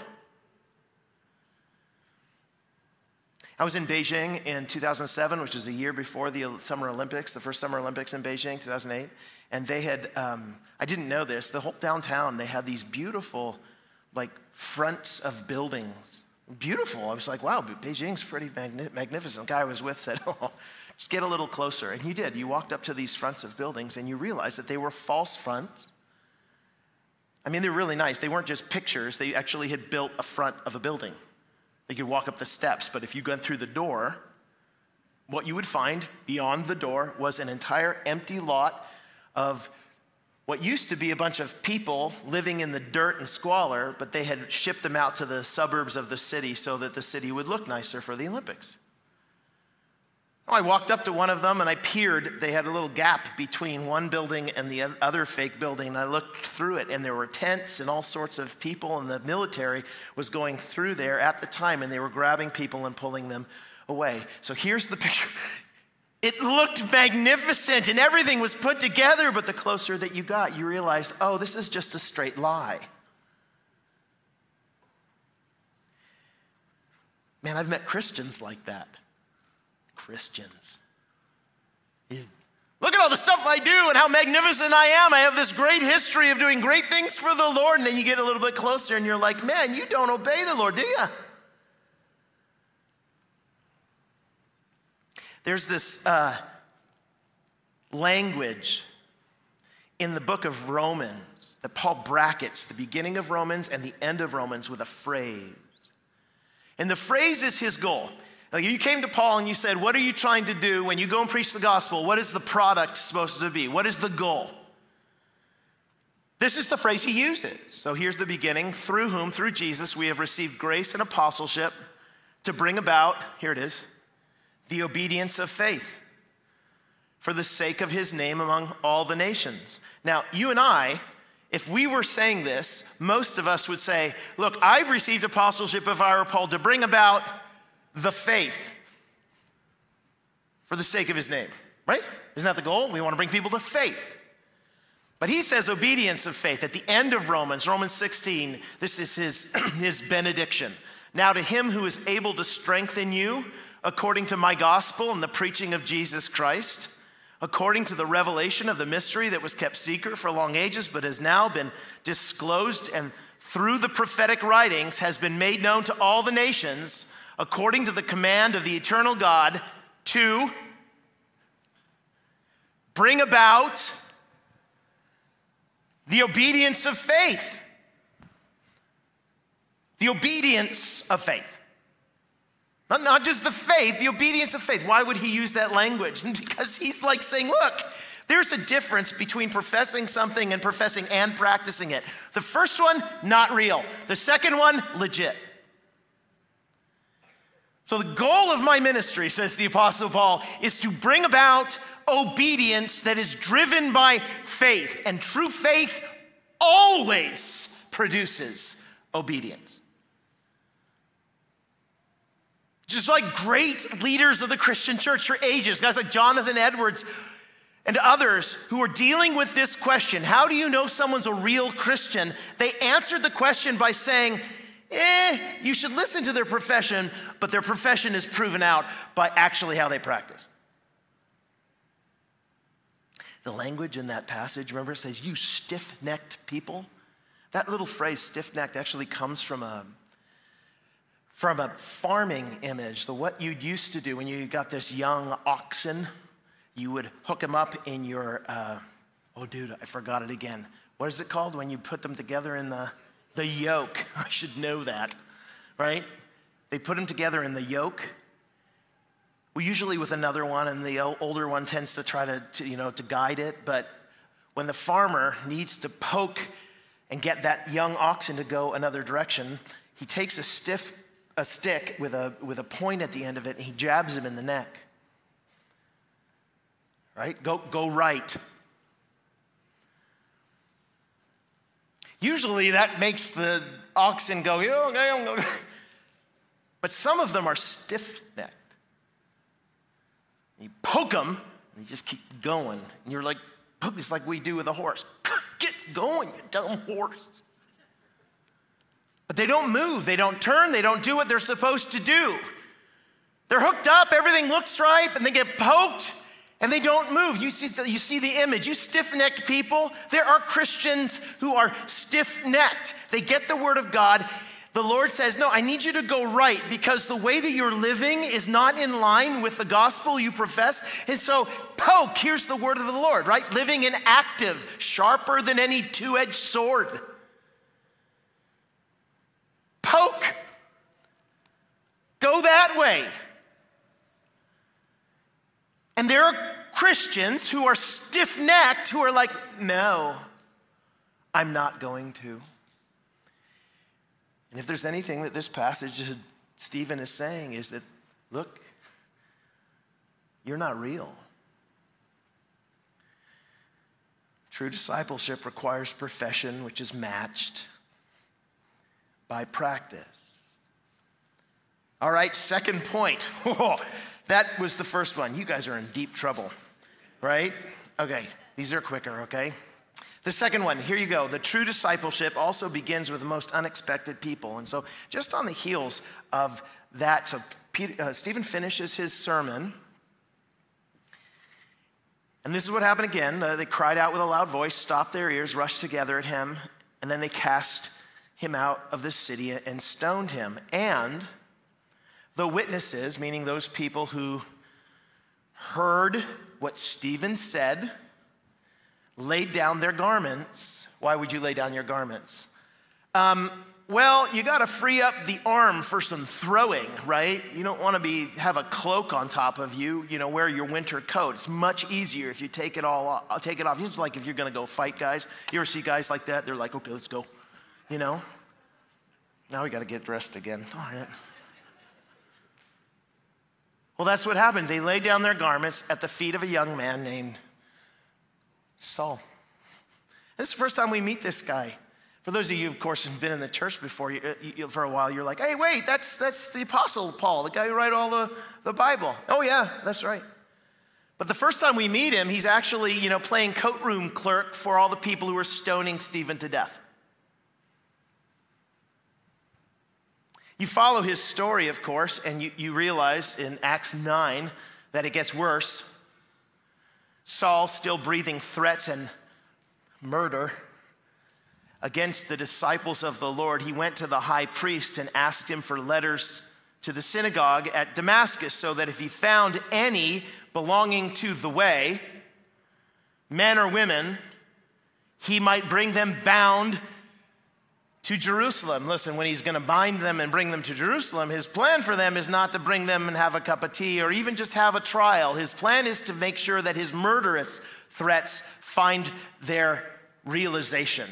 I was in Beijing in 2007, which is a year before the Summer Olympics, the first Summer Olympics in Beijing, 2008. And they had, I didn't know this, the whole downtown, they had these beautiful, like, fronts of buildings. Beautiful. I was like, wow, Beijing's pretty magnificent. The guy I was with said, oh, just get a little closer. And he did. You walked up to these fronts of buildings and you realized that they were false fronts. I mean, they were really nice. They weren't just pictures. They actually had built a front of a building. They could walk up the steps, but if you went through the door, what you would find beyond the door was an entire empty lot of what used to be a bunch of people living in the dirt and squalor, but they had shipped them out to the suburbs of the city so that the city would look nicer for the Olympics. I walked up to one of them and I peered. They had a little gap between one building and the other fake building. And I looked through it and there were tents and all sorts of people, and the military was going through there at the time and they were grabbing people and pulling them away. So here's the picture. It looked magnificent and everything was put together, but the closer that you got, you realized, oh, this is just a straight lie. Man, I've met Christians like that. Christians. Look at all the stuff I do and how magnificent I am. I have this great history of doing great things for the Lord. And then you get a little bit closer and you're like, man, you don't obey the Lord, do you? There's this language in the book of Romans that Paul brackets the beginning of Romans and the end of Romans with a phrase. And the phrase is his goal. Like you came to Paul and you said, what are you trying to do when you go and preach the gospel? What is the product supposed to be? What is the goal? This is the phrase he uses. So here's the beginning. Through whom, through Jesus, we have received grace and apostleship to bring about, here it is, the obedience of faith for the sake of his name among all the nations. Now, you and I, if we were saying this, most of us would say, look, I've received apostleship if I were Paul to bring about the faith for the sake of his name, right? Isn't that the goal? We want to bring people to faith. But he says obedience of faith at the end of Romans, Romans 16, this is his benediction. Now to him who is able to strengthen you according to my gospel and the preaching of Jesus Christ, according to the revelation of the mystery that was kept secret for long ages but has now been disclosed and through the prophetic writings has been made known to all the nations, according to the command of the eternal God, to bring about the obedience of faith. The obedience of faith. Not just the faith, the obedience of faith. Why would he use that language? Because he's like saying, look, there's a difference between professing something and professing and practicing it. The first one, not real. The second one, legit. So the goal of my ministry, says the Apostle Paul, is to bring about obedience that is driven by faith. And true faith always produces obedience. Just like great leaders of the Christian church for ages, guys like Jonathan Edwards and others who were dealing with this question, how do you know someone's a real Christian? They answered the question by saying, you should listen to their profession, but their profession is proven out by actually how they practice. The language in that passage, remember, it says, you stiff-necked people. That little phrase, stiff-necked, actually comes from a farming image, the what you'd used to do when you got this young oxen. You would hook them up in your, oh, dude, I forgot it again. What is it called when you put them together in the yoke? I should know that, right? They put them together in the yoke. usually with another one, and the older one tends to try to guide it. But when the farmer needs to poke and get that young oxen to go another direction, he takes a stick with a point at the end of it, and he jabs him in the neck. Right? Go right. Usually that makes the oxen go, but some of them are stiff-necked. You poke them, and they just keep going. And you're like, it's like we do with a horse. Get going, you dumb horse. But they don't move. They don't turn. They don't do what they're supposed to do. They're hooked up. Everything looks right, and they get poked, and they don't move. You see the image. You stiff-necked people. There are Christians who are stiff-necked. They get the word of God. The Lord says, no, I need you to go right because the way that you're living is not in line with the gospel you profess. And so poke, here's the word of the Lord, right? Living and active, sharper than any two-edged sword. Poke. Go that way. And there are Christians who are stiff-necked who are like, no, I'm not going to. And if there's anything that this passage Stephen is saying is that, look, you're not real. True discipleship requires profession, which is matched by practice. All right, second point. Oh, that was the first one. You guys are in deep trouble, right? Okay, these are quicker, okay? The second one, here you go. The true discipleship also begins with the most unexpected people. And so just on the heels of that, so Stephen finishes his sermon. And this is what happened again. They cried out with a loud voice, stopped their ears, rushed together at him, and then they cast him out of the city and stoned him. And the witnesses, meaning those people who heard what Stephen said, laid down their garments. Why would you lay down your garments? Well, you got to free up the arm for some throwing, right? You don't want to have a cloak on top of you. You know, wear your winter coat. It's much easier if you take it all off. Take it off. It's like if you're going to go fight guys. You ever see guys like that? They're like, okay, let's go. You know. Now we got to get dressed again. All right. Well, that's what happened. They laid down their garments at the feet of a young man named Saul. This is the first time we meet this guy. For those of you, of course, who've been in the church before for a while, you're like, hey, wait, that's the Apostle Paul, the guy who wrote all the Bible. Oh, yeah, that's right. But the first time we meet him, he's actually, playing coat room clerk for all the people who are stoning Stephen to death. You follow his story, of course, and you realize in Acts 9 that it gets worse. Saul, still breathing threats and murder against the disciples of the Lord, he went to the high priest and asked him for letters to the synagogue at Damascus so that if he found any belonging to the way, men or women, he might bring them bound to Jerusalem. Listen, when he's going to bind them and bring them to Jerusalem, his plan for them is not to bring them and have a cup of tea or even just have a trial. His plan is to make sure that his murderous threats find their realization.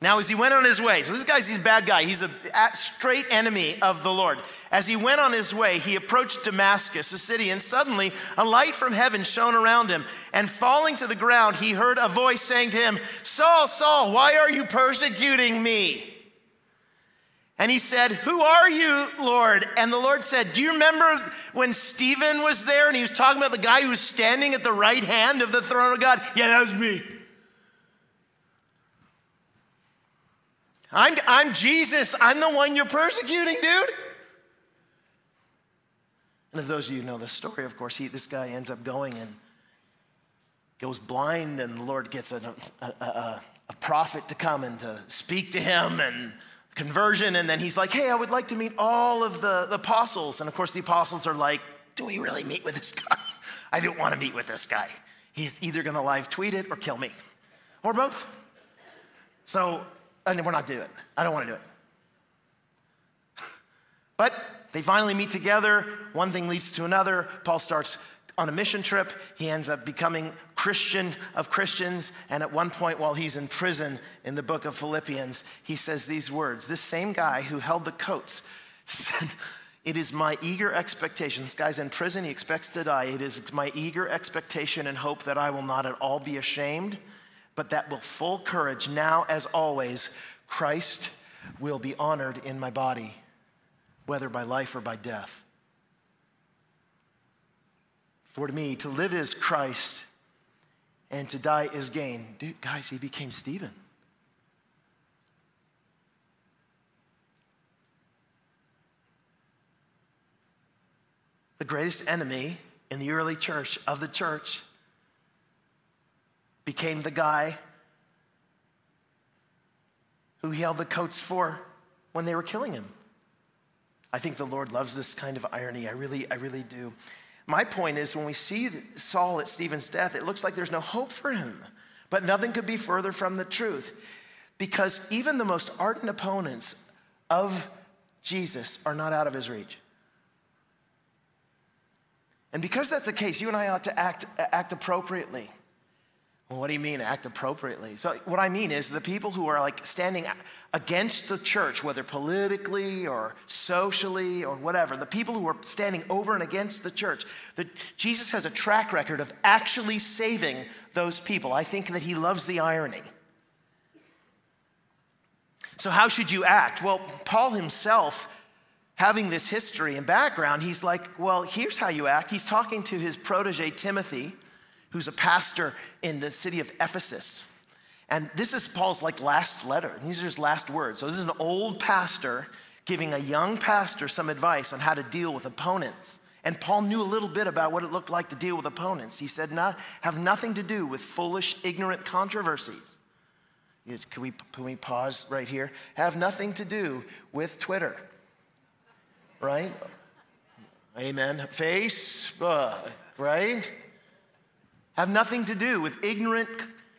Now, as he went on his way, so this guy's a bad guy. He's a straight enemy of the Lord. As he went on his way, he approached Damascus, the city, and suddenly a light from heaven shone around him. And falling to the ground, he heard a voice saying to him, Saul, Saul, why are you persecuting me? And he said, who are you, Lord? And the Lord said, do you remember when Stephen was there and he was talking about the guy who was standing at the right hand of the throne of God? Yeah, that was me. I'm Jesus. I'm the one you're persecuting, dude. And if those of you know the story, of course, this guy ends up going and goes blind, and the Lord gets a prophet to come and to speak to him and conversion. And then he's like, hey, I would like to meet all of the apostles. And, of course, the apostles are like, do we really meet with this guy? I don't want to meet with this guy. He's either going to live tweet it or kill me or both. So, and we're not doing it. I don't want to do it. But They finally meet together. One thing leads to another. Paul starts on a mission trip. He ends up becoming Christian of Christians. And at one point, while he's in prison in the book of Philippians, he says these words. This same guy who held the coats said, "It is my eager expectation." This guy's in prison. He expects to die. "It is my eager expectation and hope that I will not at all be ashamed, but that with full courage, now as always, Christ will be honored in my body, whether by life or by death. For to me, to live is Christ, and to die is gain." Dude, guys, he became Stephen. The greatest enemy in the early church of the church became the guy who he held the coats for when they were killing him. I think the Lord loves this kind of irony. I really do. My point is, when we see Saul at Stephen's death, it looks like there's no hope for him. But nothing could be further from the truth, because even the most ardent opponents of Jesus are not out of his reach. And because that's the case, you and I ought to act appropriately. Well, what do you mean, act appropriately? So what I mean is, the people who are like standing against the church, whether politically or socially or whatever, the people who are standing over and against the church, that Jesus has a track record of actually saving those people. I think that he loves the irony. So how should you act? Well, Paul himself, having this history and background, he's like, well, here's how you act. He's talking to his protege, Timothy, who's a pastor in the city of Ephesus. And this is Paul's like last letter. And these are his last words. So this is an old pastor giving a young pastor some advice on how to deal with opponents. And Paul knew a little bit about what it looked like to deal with opponents. He said, have nothing to do with foolish, ignorant controversies. Can we pause right here? Have nothing to do with Twitter, right? Amen. Facebook, right? Have nothing to do with ignorant,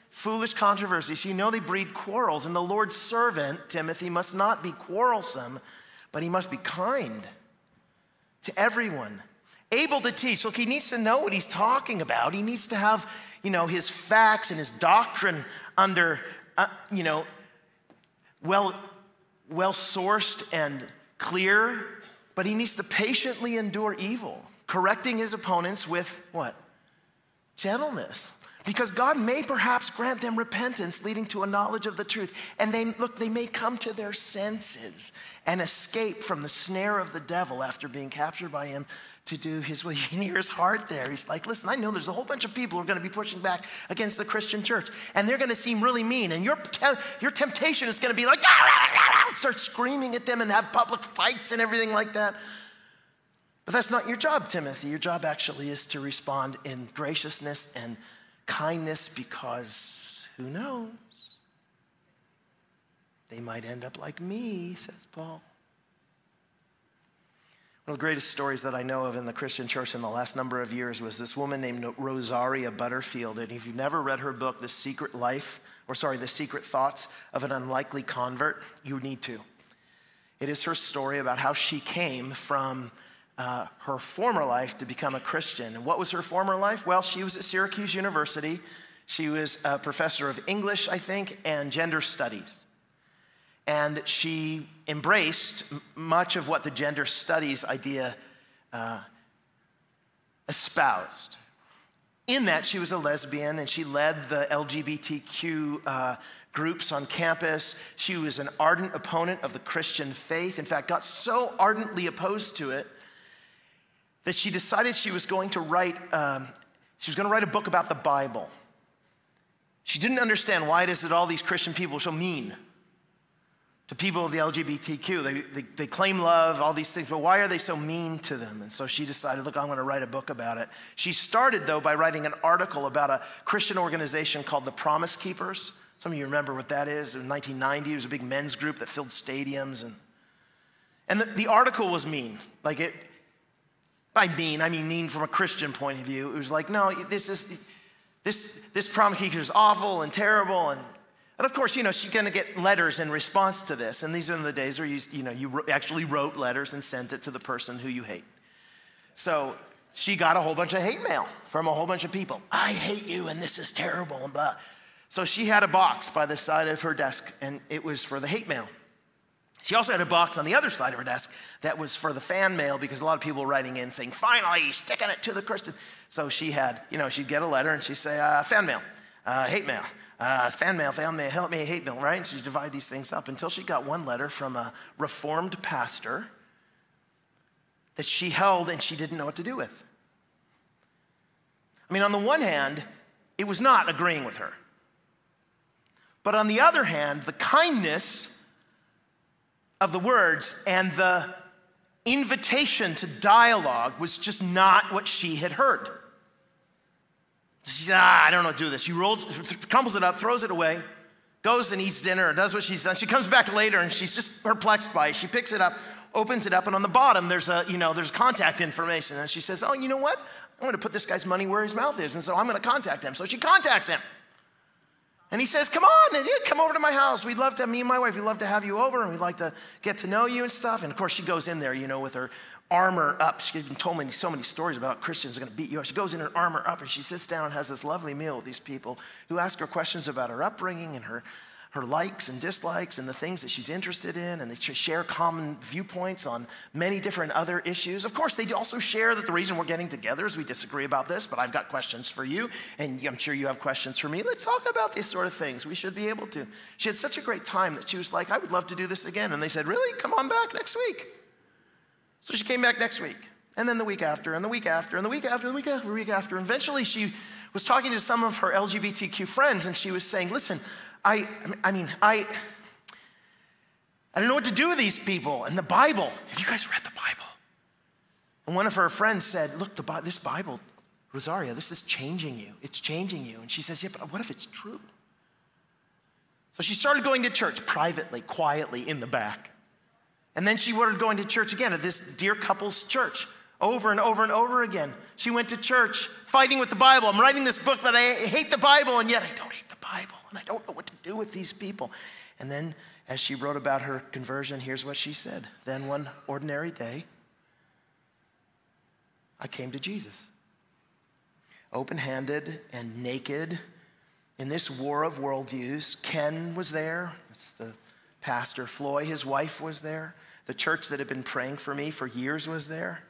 foolish controversies. You know they breed quarrels, and the Lord's servant, Timothy, must not be quarrelsome, but he must be kind to everyone, able to teach. Look, he needs to know what he's talking about. He needs to have, you know, his facts and his doctrine under, you know, well-sourced and clear, but he needs to patiently endure evil, correcting his opponents with what? Gentleness, because God may perhaps grant them repentance leading to a knowledge of the truth. And they may come to their senses and escape from the snare of the devil after being captured by him to do his will. You can hear his heart there. He's like, listen, I know there's a whole bunch of people who are going to be pushing back against the Christian church, and they're going to seem really mean. And your temptation is going to be like, start screaming at them and have public fights and everything like that. But that's not your job, Timothy. Your job actually is to respond in graciousness and kindness, because who knows? They might end up like me, says Paul. One of the greatest stories that I know of in the Christian church in the last number of years was this woman named Rosaria Butterfield. And if you've never read her book, The Secret Thoughts of an Unlikely Convert, you need to. It is her story about how she came from her former life to become a Christian. And what was her former life? Well, she was at Syracuse University. She was a professor of English, I think, and gender studies. And she embraced much of what the gender studies idea espoused. In that, she was a lesbian, and she led the LGBTQ groups on campus. She was an ardent opponent of the Christian faith. In fact, got so ardently opposed to it that she decided she was going to write a book about the Bible. She didn't understand why it is that all these Christian people are so mean to people of the LGBTQ. They claim love, all these things, but why are they so mean to them? And so she decided, look, I'm going to write a book about it. She started, though, by writing an article about a Christian organization called the Promise Keepers. Some of you remember what that is. In 1990, it was a big men's group that filled stadiums. And the article was mean. Like it... I mean mean from a Christian point of view. It was like, no, this Promise Keepers is awful and terrible, and And of course, you know, she's going to get letters in response to this. And these are the days where you actually wrote letters and sent it to the person who you hate. So she got a whole bunch of hate mail from a whole bunch of people. I hate you and this is terrible and blah. So she had a box by the side of her desk and it was for the hate mail. She also had a box on the other side of her desk that was for the fan mail because a lot of people were writing in saying, finally, sticking it to the Christian. So she had, you know, she'd get a letter and she'd say, fan mail, hate mail. Fan mail, help me, hate mail, right? And she divide these things up until she got one letter from a Reformed pastor that she held and she didn't know what to do with. I mean, on the one hand, it was not agreeing with her. But on the other hand, the kindness of the words and the invitation to dialogue was just not what she had heard. She said, I don't know how to do this. She crumbles it up, throws it away, goes and eats dinner, or does what she's done. She comes back later and she's just perplexed by it. She picks it up, opens it up, and on the bottom there's contact information. And she says, oh, you know what? I'm gonna put this guy's money where his mouth is, and so I'm gonna contact him. So she contacts him. And he says, come on, come over to my house. We'd love to, me and my wife, we'd love to have you over, and we'd like to get to know you and stuff. And of course, she goes in there, you know, with her armor up. She's been told me so many stories about how Christians are going to beat you up. She goes in her armor up, and she sits down and has this lovely meal with these people who ask her questions about her upbringing and her likes and dislikes and the things that she's interested in, and they share common viewpoints on many different other issues. Of course, they also share that the reason we're getting together is we disagree about this, but I've got questions for you, and I'm sure you have questions for me. Let's talk about these sort of things. We should be able to. She had such a great time that she was like, I would love to do this again. And they said, really? Come on back next week. So she came back next week, and then the week after, and the week after, and the week after, and the week after, and the week after. And eventually she was talking to some of her LGBTQ friends, and she was saying, listen, I don't know what to do with these people and the Bible. Have you guys read the Bible? And one of her friends said, look, this Bible, Rosaria, this is changing you. It's changing you. And she says, yeah, but what if it's true? So she started going to church privately, quietly in the back. And then she started going to church again at this dear couple's church over and over and over again. She went to church fighting with the Bible. I'm writing this book that I hate the Bible, and yet I don't hate the Bible, and I don't know what to do with these people. And then as she wrote about her conversion, here's what she said. Then one ordinary day, I came to Jesus, open-handed and naked in this war of worldviews. Ken was there. It's the pastor. Floyd, his wife, was there. The church that had been praying for me for years was there.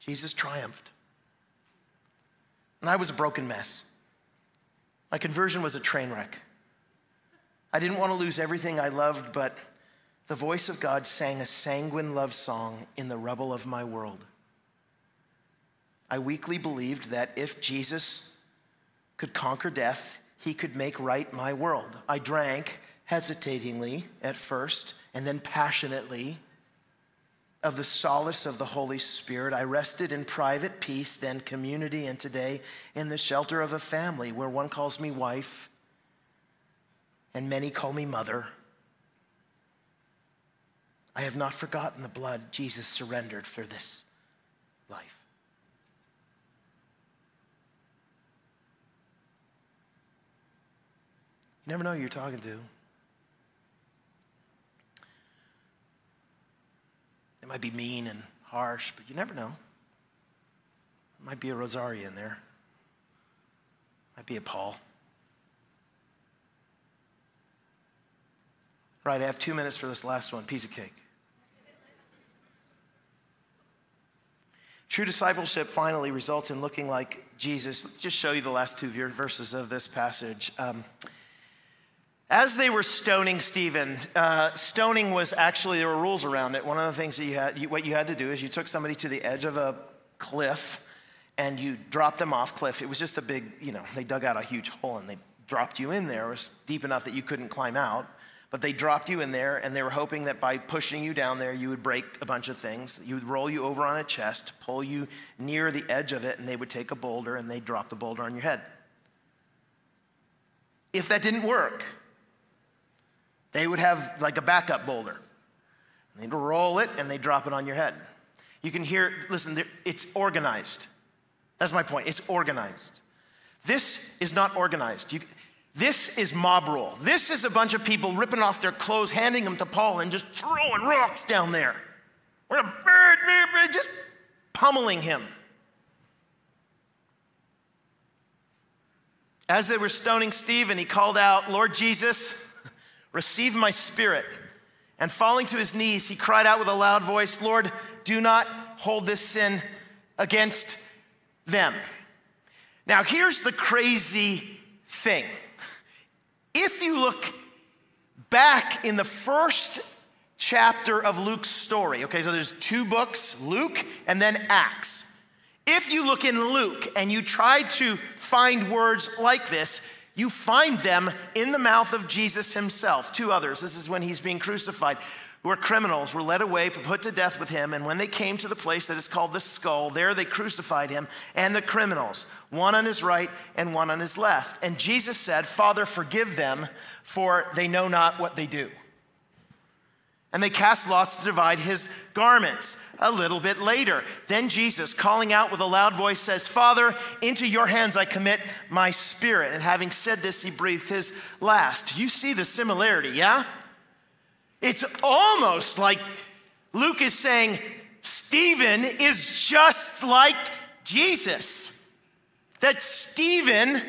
Jesus triumphed. And I was a broken mess. My conversion was a train wreck. I didn't want to lose everything I loved, but the voice of God sang a sanguine love song in the rubble of my world. I weakly believed that if Jesus could conquer death, he could make right my world. I drank hesitatingly at first and then passionately of the solace of the Holy Spirit. I rested in private peace, then community, and today in the shelter of a family where one calls me wife and many call me mother. I have not forgotten the blood Jesus surrendered for this life. You never know who you're talking to. It might be mean and harsh, but you never know. It might be a Rosaria in there. It might be a Paul. Right, I have 2 minutes for this last one, piece of cake. True discipleship finally results in looking like Jesus. Let me just show you the last two verses of this passage. As they were stoning Stephen, stoning was actually, there were rules around it. One of the things that what you had to do is you took somebody to the edge of a cliff and you dropped them off cliff. It was just a big, you know, they dug out a huge hole and they dropped you in there. It was deep enough that you couldn't climb out, but they dropped you in there and they were hoping that by pushing you down there, you would break a bunch of things. You would roll you over on a chest, pull you near the edge of it, and they would take a boulder and they'd drop the boulder on your head. If that didn't work, they would have like a backup boulder. They'd roll it and they'd drop it on your head. You can hear, listen, it's organized. That's my point, it's organized. This is not organized. This is mob rule. This is a bunch of people ripping off their clothes, handing them to Paul, and just throwing rocks down there. We're gonna burn, just pummeling him. As they were stoning Stephen, he called out, "Lord Jesus, receive my spirit." And falling to his knees, he cried out with a loud voice, "Lord, do not hold this sin against them." Now, here's the crazy thing. If you look back in the first chapter of Luke's story, okay, so there's two books, Luke and then Acts. If you look in Luke and you try to find words like this, you find them in the mouth of Jesus himself. Two others, this is when he's being crucified, who are criminals, were led away, put to death with him. And when they came to the place that is called the Skull, there they crucified him and the criminals, one on his right and one on his left. And Jesus said, "Father, forgive them, for they know not what they do." And they cast lots to divide his garments. A little bit later, then Jesus, calling out with a loud voice, says, "Father, into your hands I commit my spirit." And having said this, he breathed his last. You see the similarity, yeah? It's almost like Luke is saying, Stephen is just like Jesus. That Stephen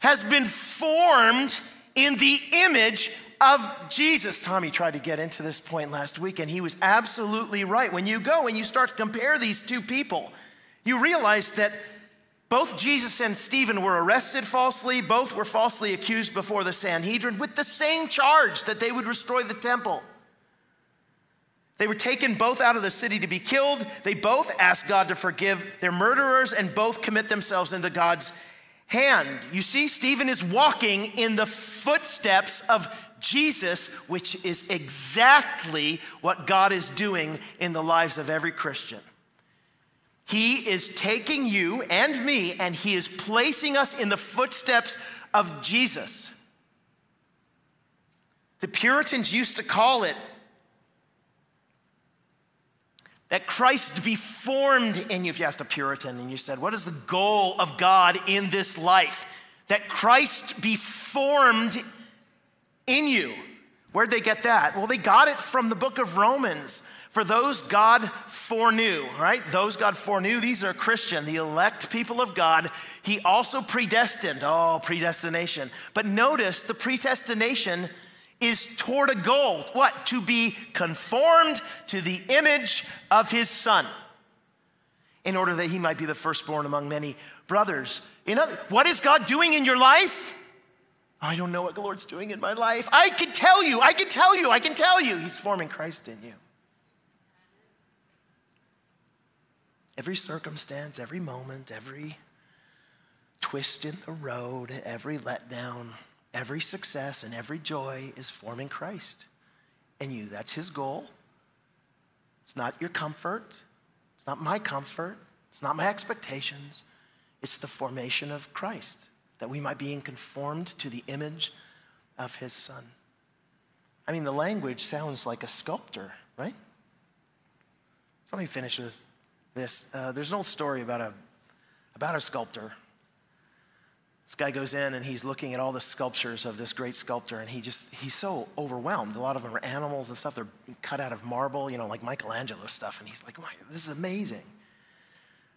has been formed in the image of Jesus. Tommy tried to get into this point last week, and he was absolutely right. When you go and you start to compare these two people, you realize that both Jesus and Stephen were arrested falsely. Both were falsely accused before the Sanhedrin with the same charge that they would destroy the temple. They were taken both out of the city to be killed. They both asked God to forgive their murderers, and both commit themselves into God's hand. You see, Stephen is walking in the footsteps of Jesus, which is exactly what God is doing in the lives of every Christian. He is taking you and me, and he is placing us in the footsteps of Jesus. The Puritans used to call it that Christ be formed in you. If you asked a Puritan and you said, "What is the goal of God in this life?" That Christ be formed in you. Where'd they get that? Well, they got it from the book of Romans. For those God foreknew, right? Those God foreknew, these are Christian, the elect people of God. He also predestined. Oh, predestination. But notice the predestination is toward a goal. What? To be conformed to the image of his son, in order that he might be the firstborn among many brothers. What is God doing in your life? I don't know what the Lord's doing in my life. I can tell you. He's forming Christ in you. Every circumstance, every moment, every twist in the road, every letdown, every success, and every joy is forming Christ in you. That's his goal. It's not your comfort. It's not my comfort. It's not my expectations. It's the formation of Christ, that we might be conformed to the image of his son. I mean, the language sounds like a sculptor, right? So let me finish with this. There's an old story about a sculptor. This guy goes in and he's looking at all the sculptures of this great sculptor, and he's so overwhelmed. A lot of them are animals and stuff. They're cut out of marble, you know, like Michelangelo stuff. And he's like, "Oh my, this is amazing."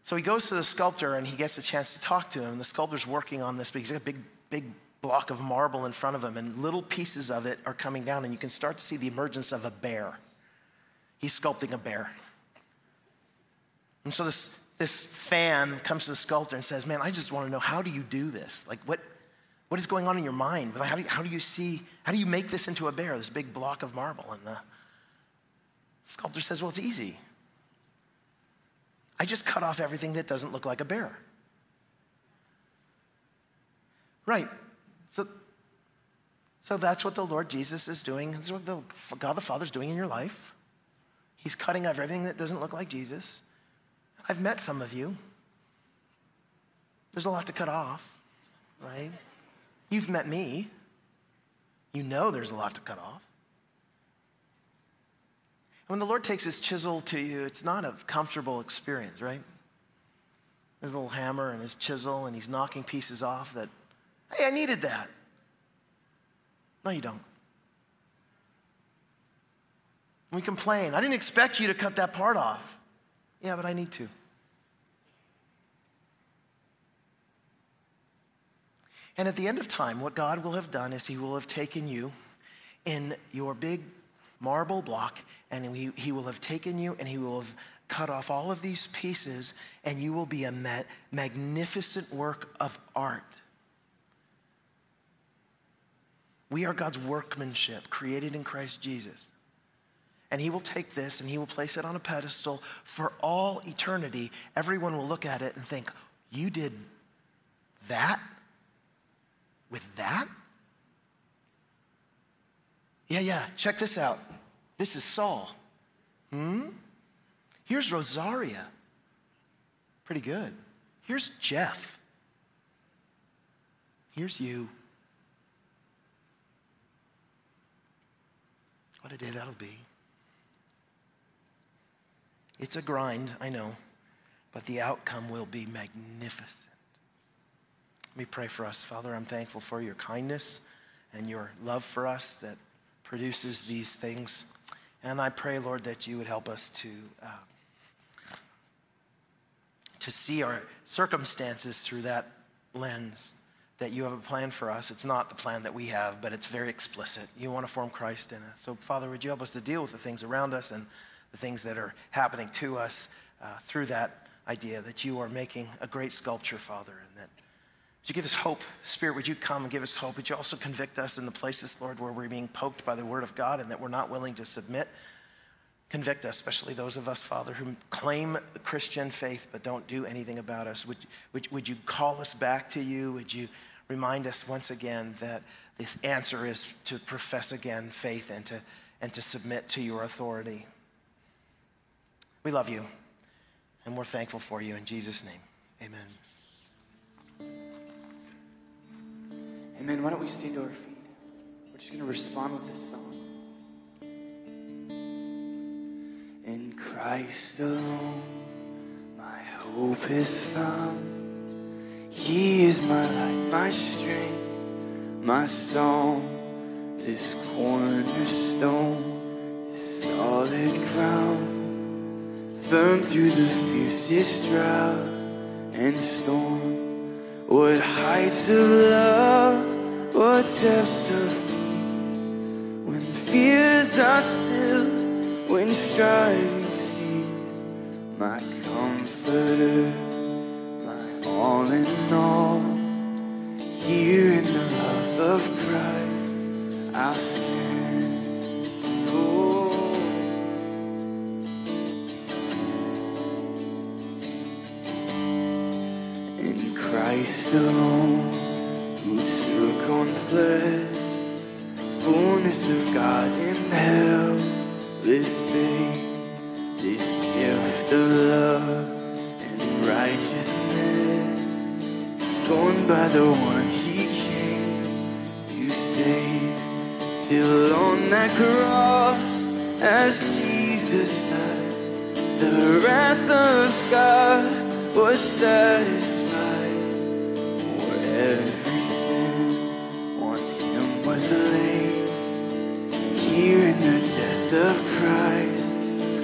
So he goes to the sculptor and he gets a chance to talk to him. And the sculptor's working on this, but he's got a big block of marble in front of him, and little pieces of it are coming down, and you can start to see the emergence of a bear. He's sculpting a bear. And so this fan comes to the sculptor and says, "Man, I just want to know, how do you do this? Like, what is going on in your mind? How do you make this into a bear, this big block of marble?" And the sculptor says, "Well, it's easy. I just cut off everything that doesn't look like a bear." Right, so that's what the Lord Jesus is doing. That's what God the Father's doing in your life. He's cutting off everything that doesn't look like Jesus. I've met some of you. There's a lot to cut off, right? You've met me. You know there's a lot to cut off. And when the Lord takes his chisel to you, it's not a comfortable experience, right? His little hammer and his chisel, and he's knocking pieces off that, hey, I needed that. No, you don't. We complain. I didn't expect you to cut that part off. Yeah, but I need to. And at the end of time, what God will have done is he will have taken you in your big marble block, and he will have taken you and he will have cut off all of these pieces, and you will be a magnificent work of art. We are God's workmanship created in Christ Jesus. And he will take this and he will place it on a pedestal for all eternity. Everyone will look at it and think, you did that? With that? Yeah, check this out. This is Saul. Here's Rosaria. Pretty good. Here's Jeff. Here's you. What a day that'll be. It's a grind, I know, but the outcome will be magnificent. Let me pray for us. Father, I'm thankful for your kindness and your love for us that produces these things. And I pray, Lord, that you would help us to see our circumstances through that lens, that you have a plan for us. It's not the plan that we have, but it's very explicit. You want to form Christ in us. So, Father, would you help us to deal with the things around us and the things that are happening to us through that idea that you are making a great sculpture, Father, and that would you give us hope. Spirit, would you come and give us hope? Would you also convict us in the places, Lord, where we're being poked by the word of God and that we're not willing to submit? Convict us, especially those of us, Father, who claim Christian faith but don't do anything about us. Would you call us back to you? Would you remind us once again that this answer is to profess again faith and to submit to your authority? We love you, and we're thankful for you. In Jesus' name, amen. Amen. Why don't we stand to our feet? We're just going to respond with this song. In Christ alone, my hope is found. He is my light, my strength, my song. This cornerstone, this solid ground. Firm through the fiercest drought and storm. What heights of love, what depths of peace. When fears are stilled, when striving cease. My comforter, my all in all. Here in the love of Christ, I'll stand. Oh. Christ alone, who took on flesh, fullness of God in hell, this faith, this gift of love and righteousness, scorned by the one he came to save, till on that cross, as Jesus died, the wrath of God was satisfied. Every sin on him was laid. Here in the death of Christ,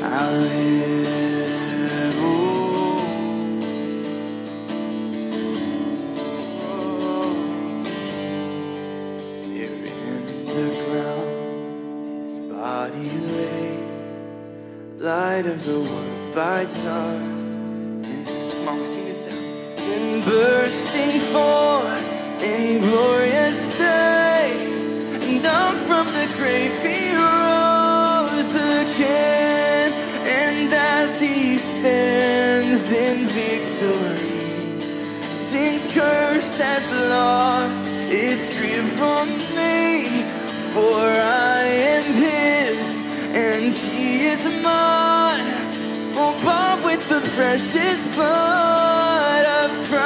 I live. Oh. There in the ground, his body lay. Light of the world by darkness. Come on, we've seen this out. And bursting forth in glorious day, and down from the grave he rose again. And as he stands in victory, sin's curse has lost its grip from me. For I am his, and he is mine. For bought with the precious blood of Christ.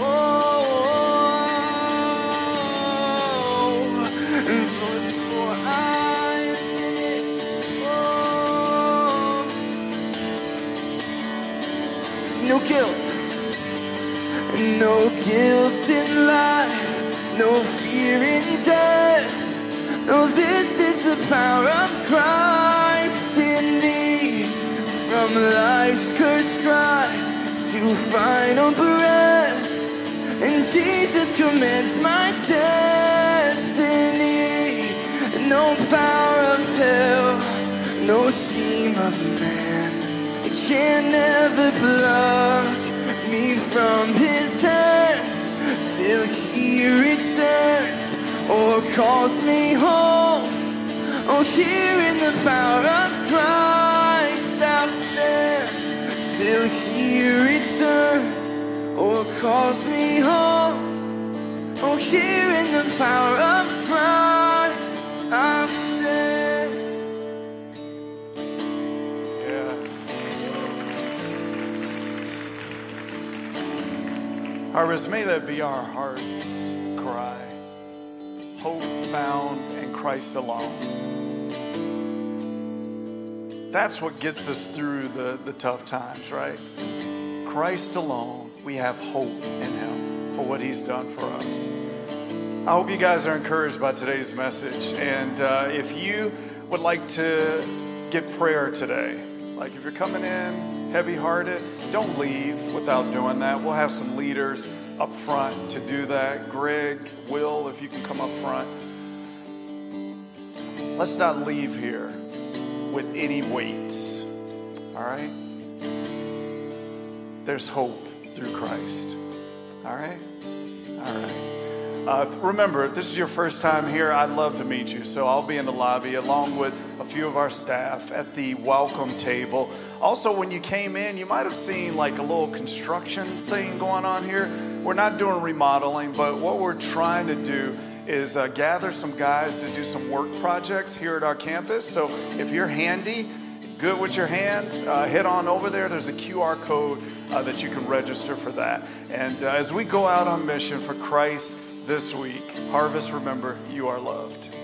Oh, and for I am his. Oh, no guilt, No guilt in life, no fear in death. No, this is the power of Christ in me. From life's cursed cry to final breath, and Jesus commands my destiny. No power of hell, no scheme of man, it can never block me from his hands till he returns or calls me home. Oh, here in the power of Christ I'll stand till he returns or calls me home. Oh, here in the power of Christ I'll stand. Harvest, may that be our heart's cry. Hope found in Christ alone. That's what gets us through the tough times, right? Christ alone, we have hope in him for what he's done for us. I hope you guys are encouraged by today's message. And if you would like to get prayer today, like if you're coming in heavy-hearted, don't leave without doing that. We'll have some leaders up front to do that. Greg, Will, if you can come up front. Let's not leave here with any weights, all right? There's hope through Christ, all right? All right. Remember, if this is your first time here, I'd love to meet you. So I'll be in the lobby along with a few of our staff at the welcome table. Also, when you came in, you might have seen like a little construction thing going on here. We're not doing remodeling, but what we're trying to do is gather some guys to do some work projects here at our campus. So if you're handy, good with your hands, head on over there. There's a QR code that you can register for that. And as we go out on mission for Christ, this week, Harvest, remember, you are loved.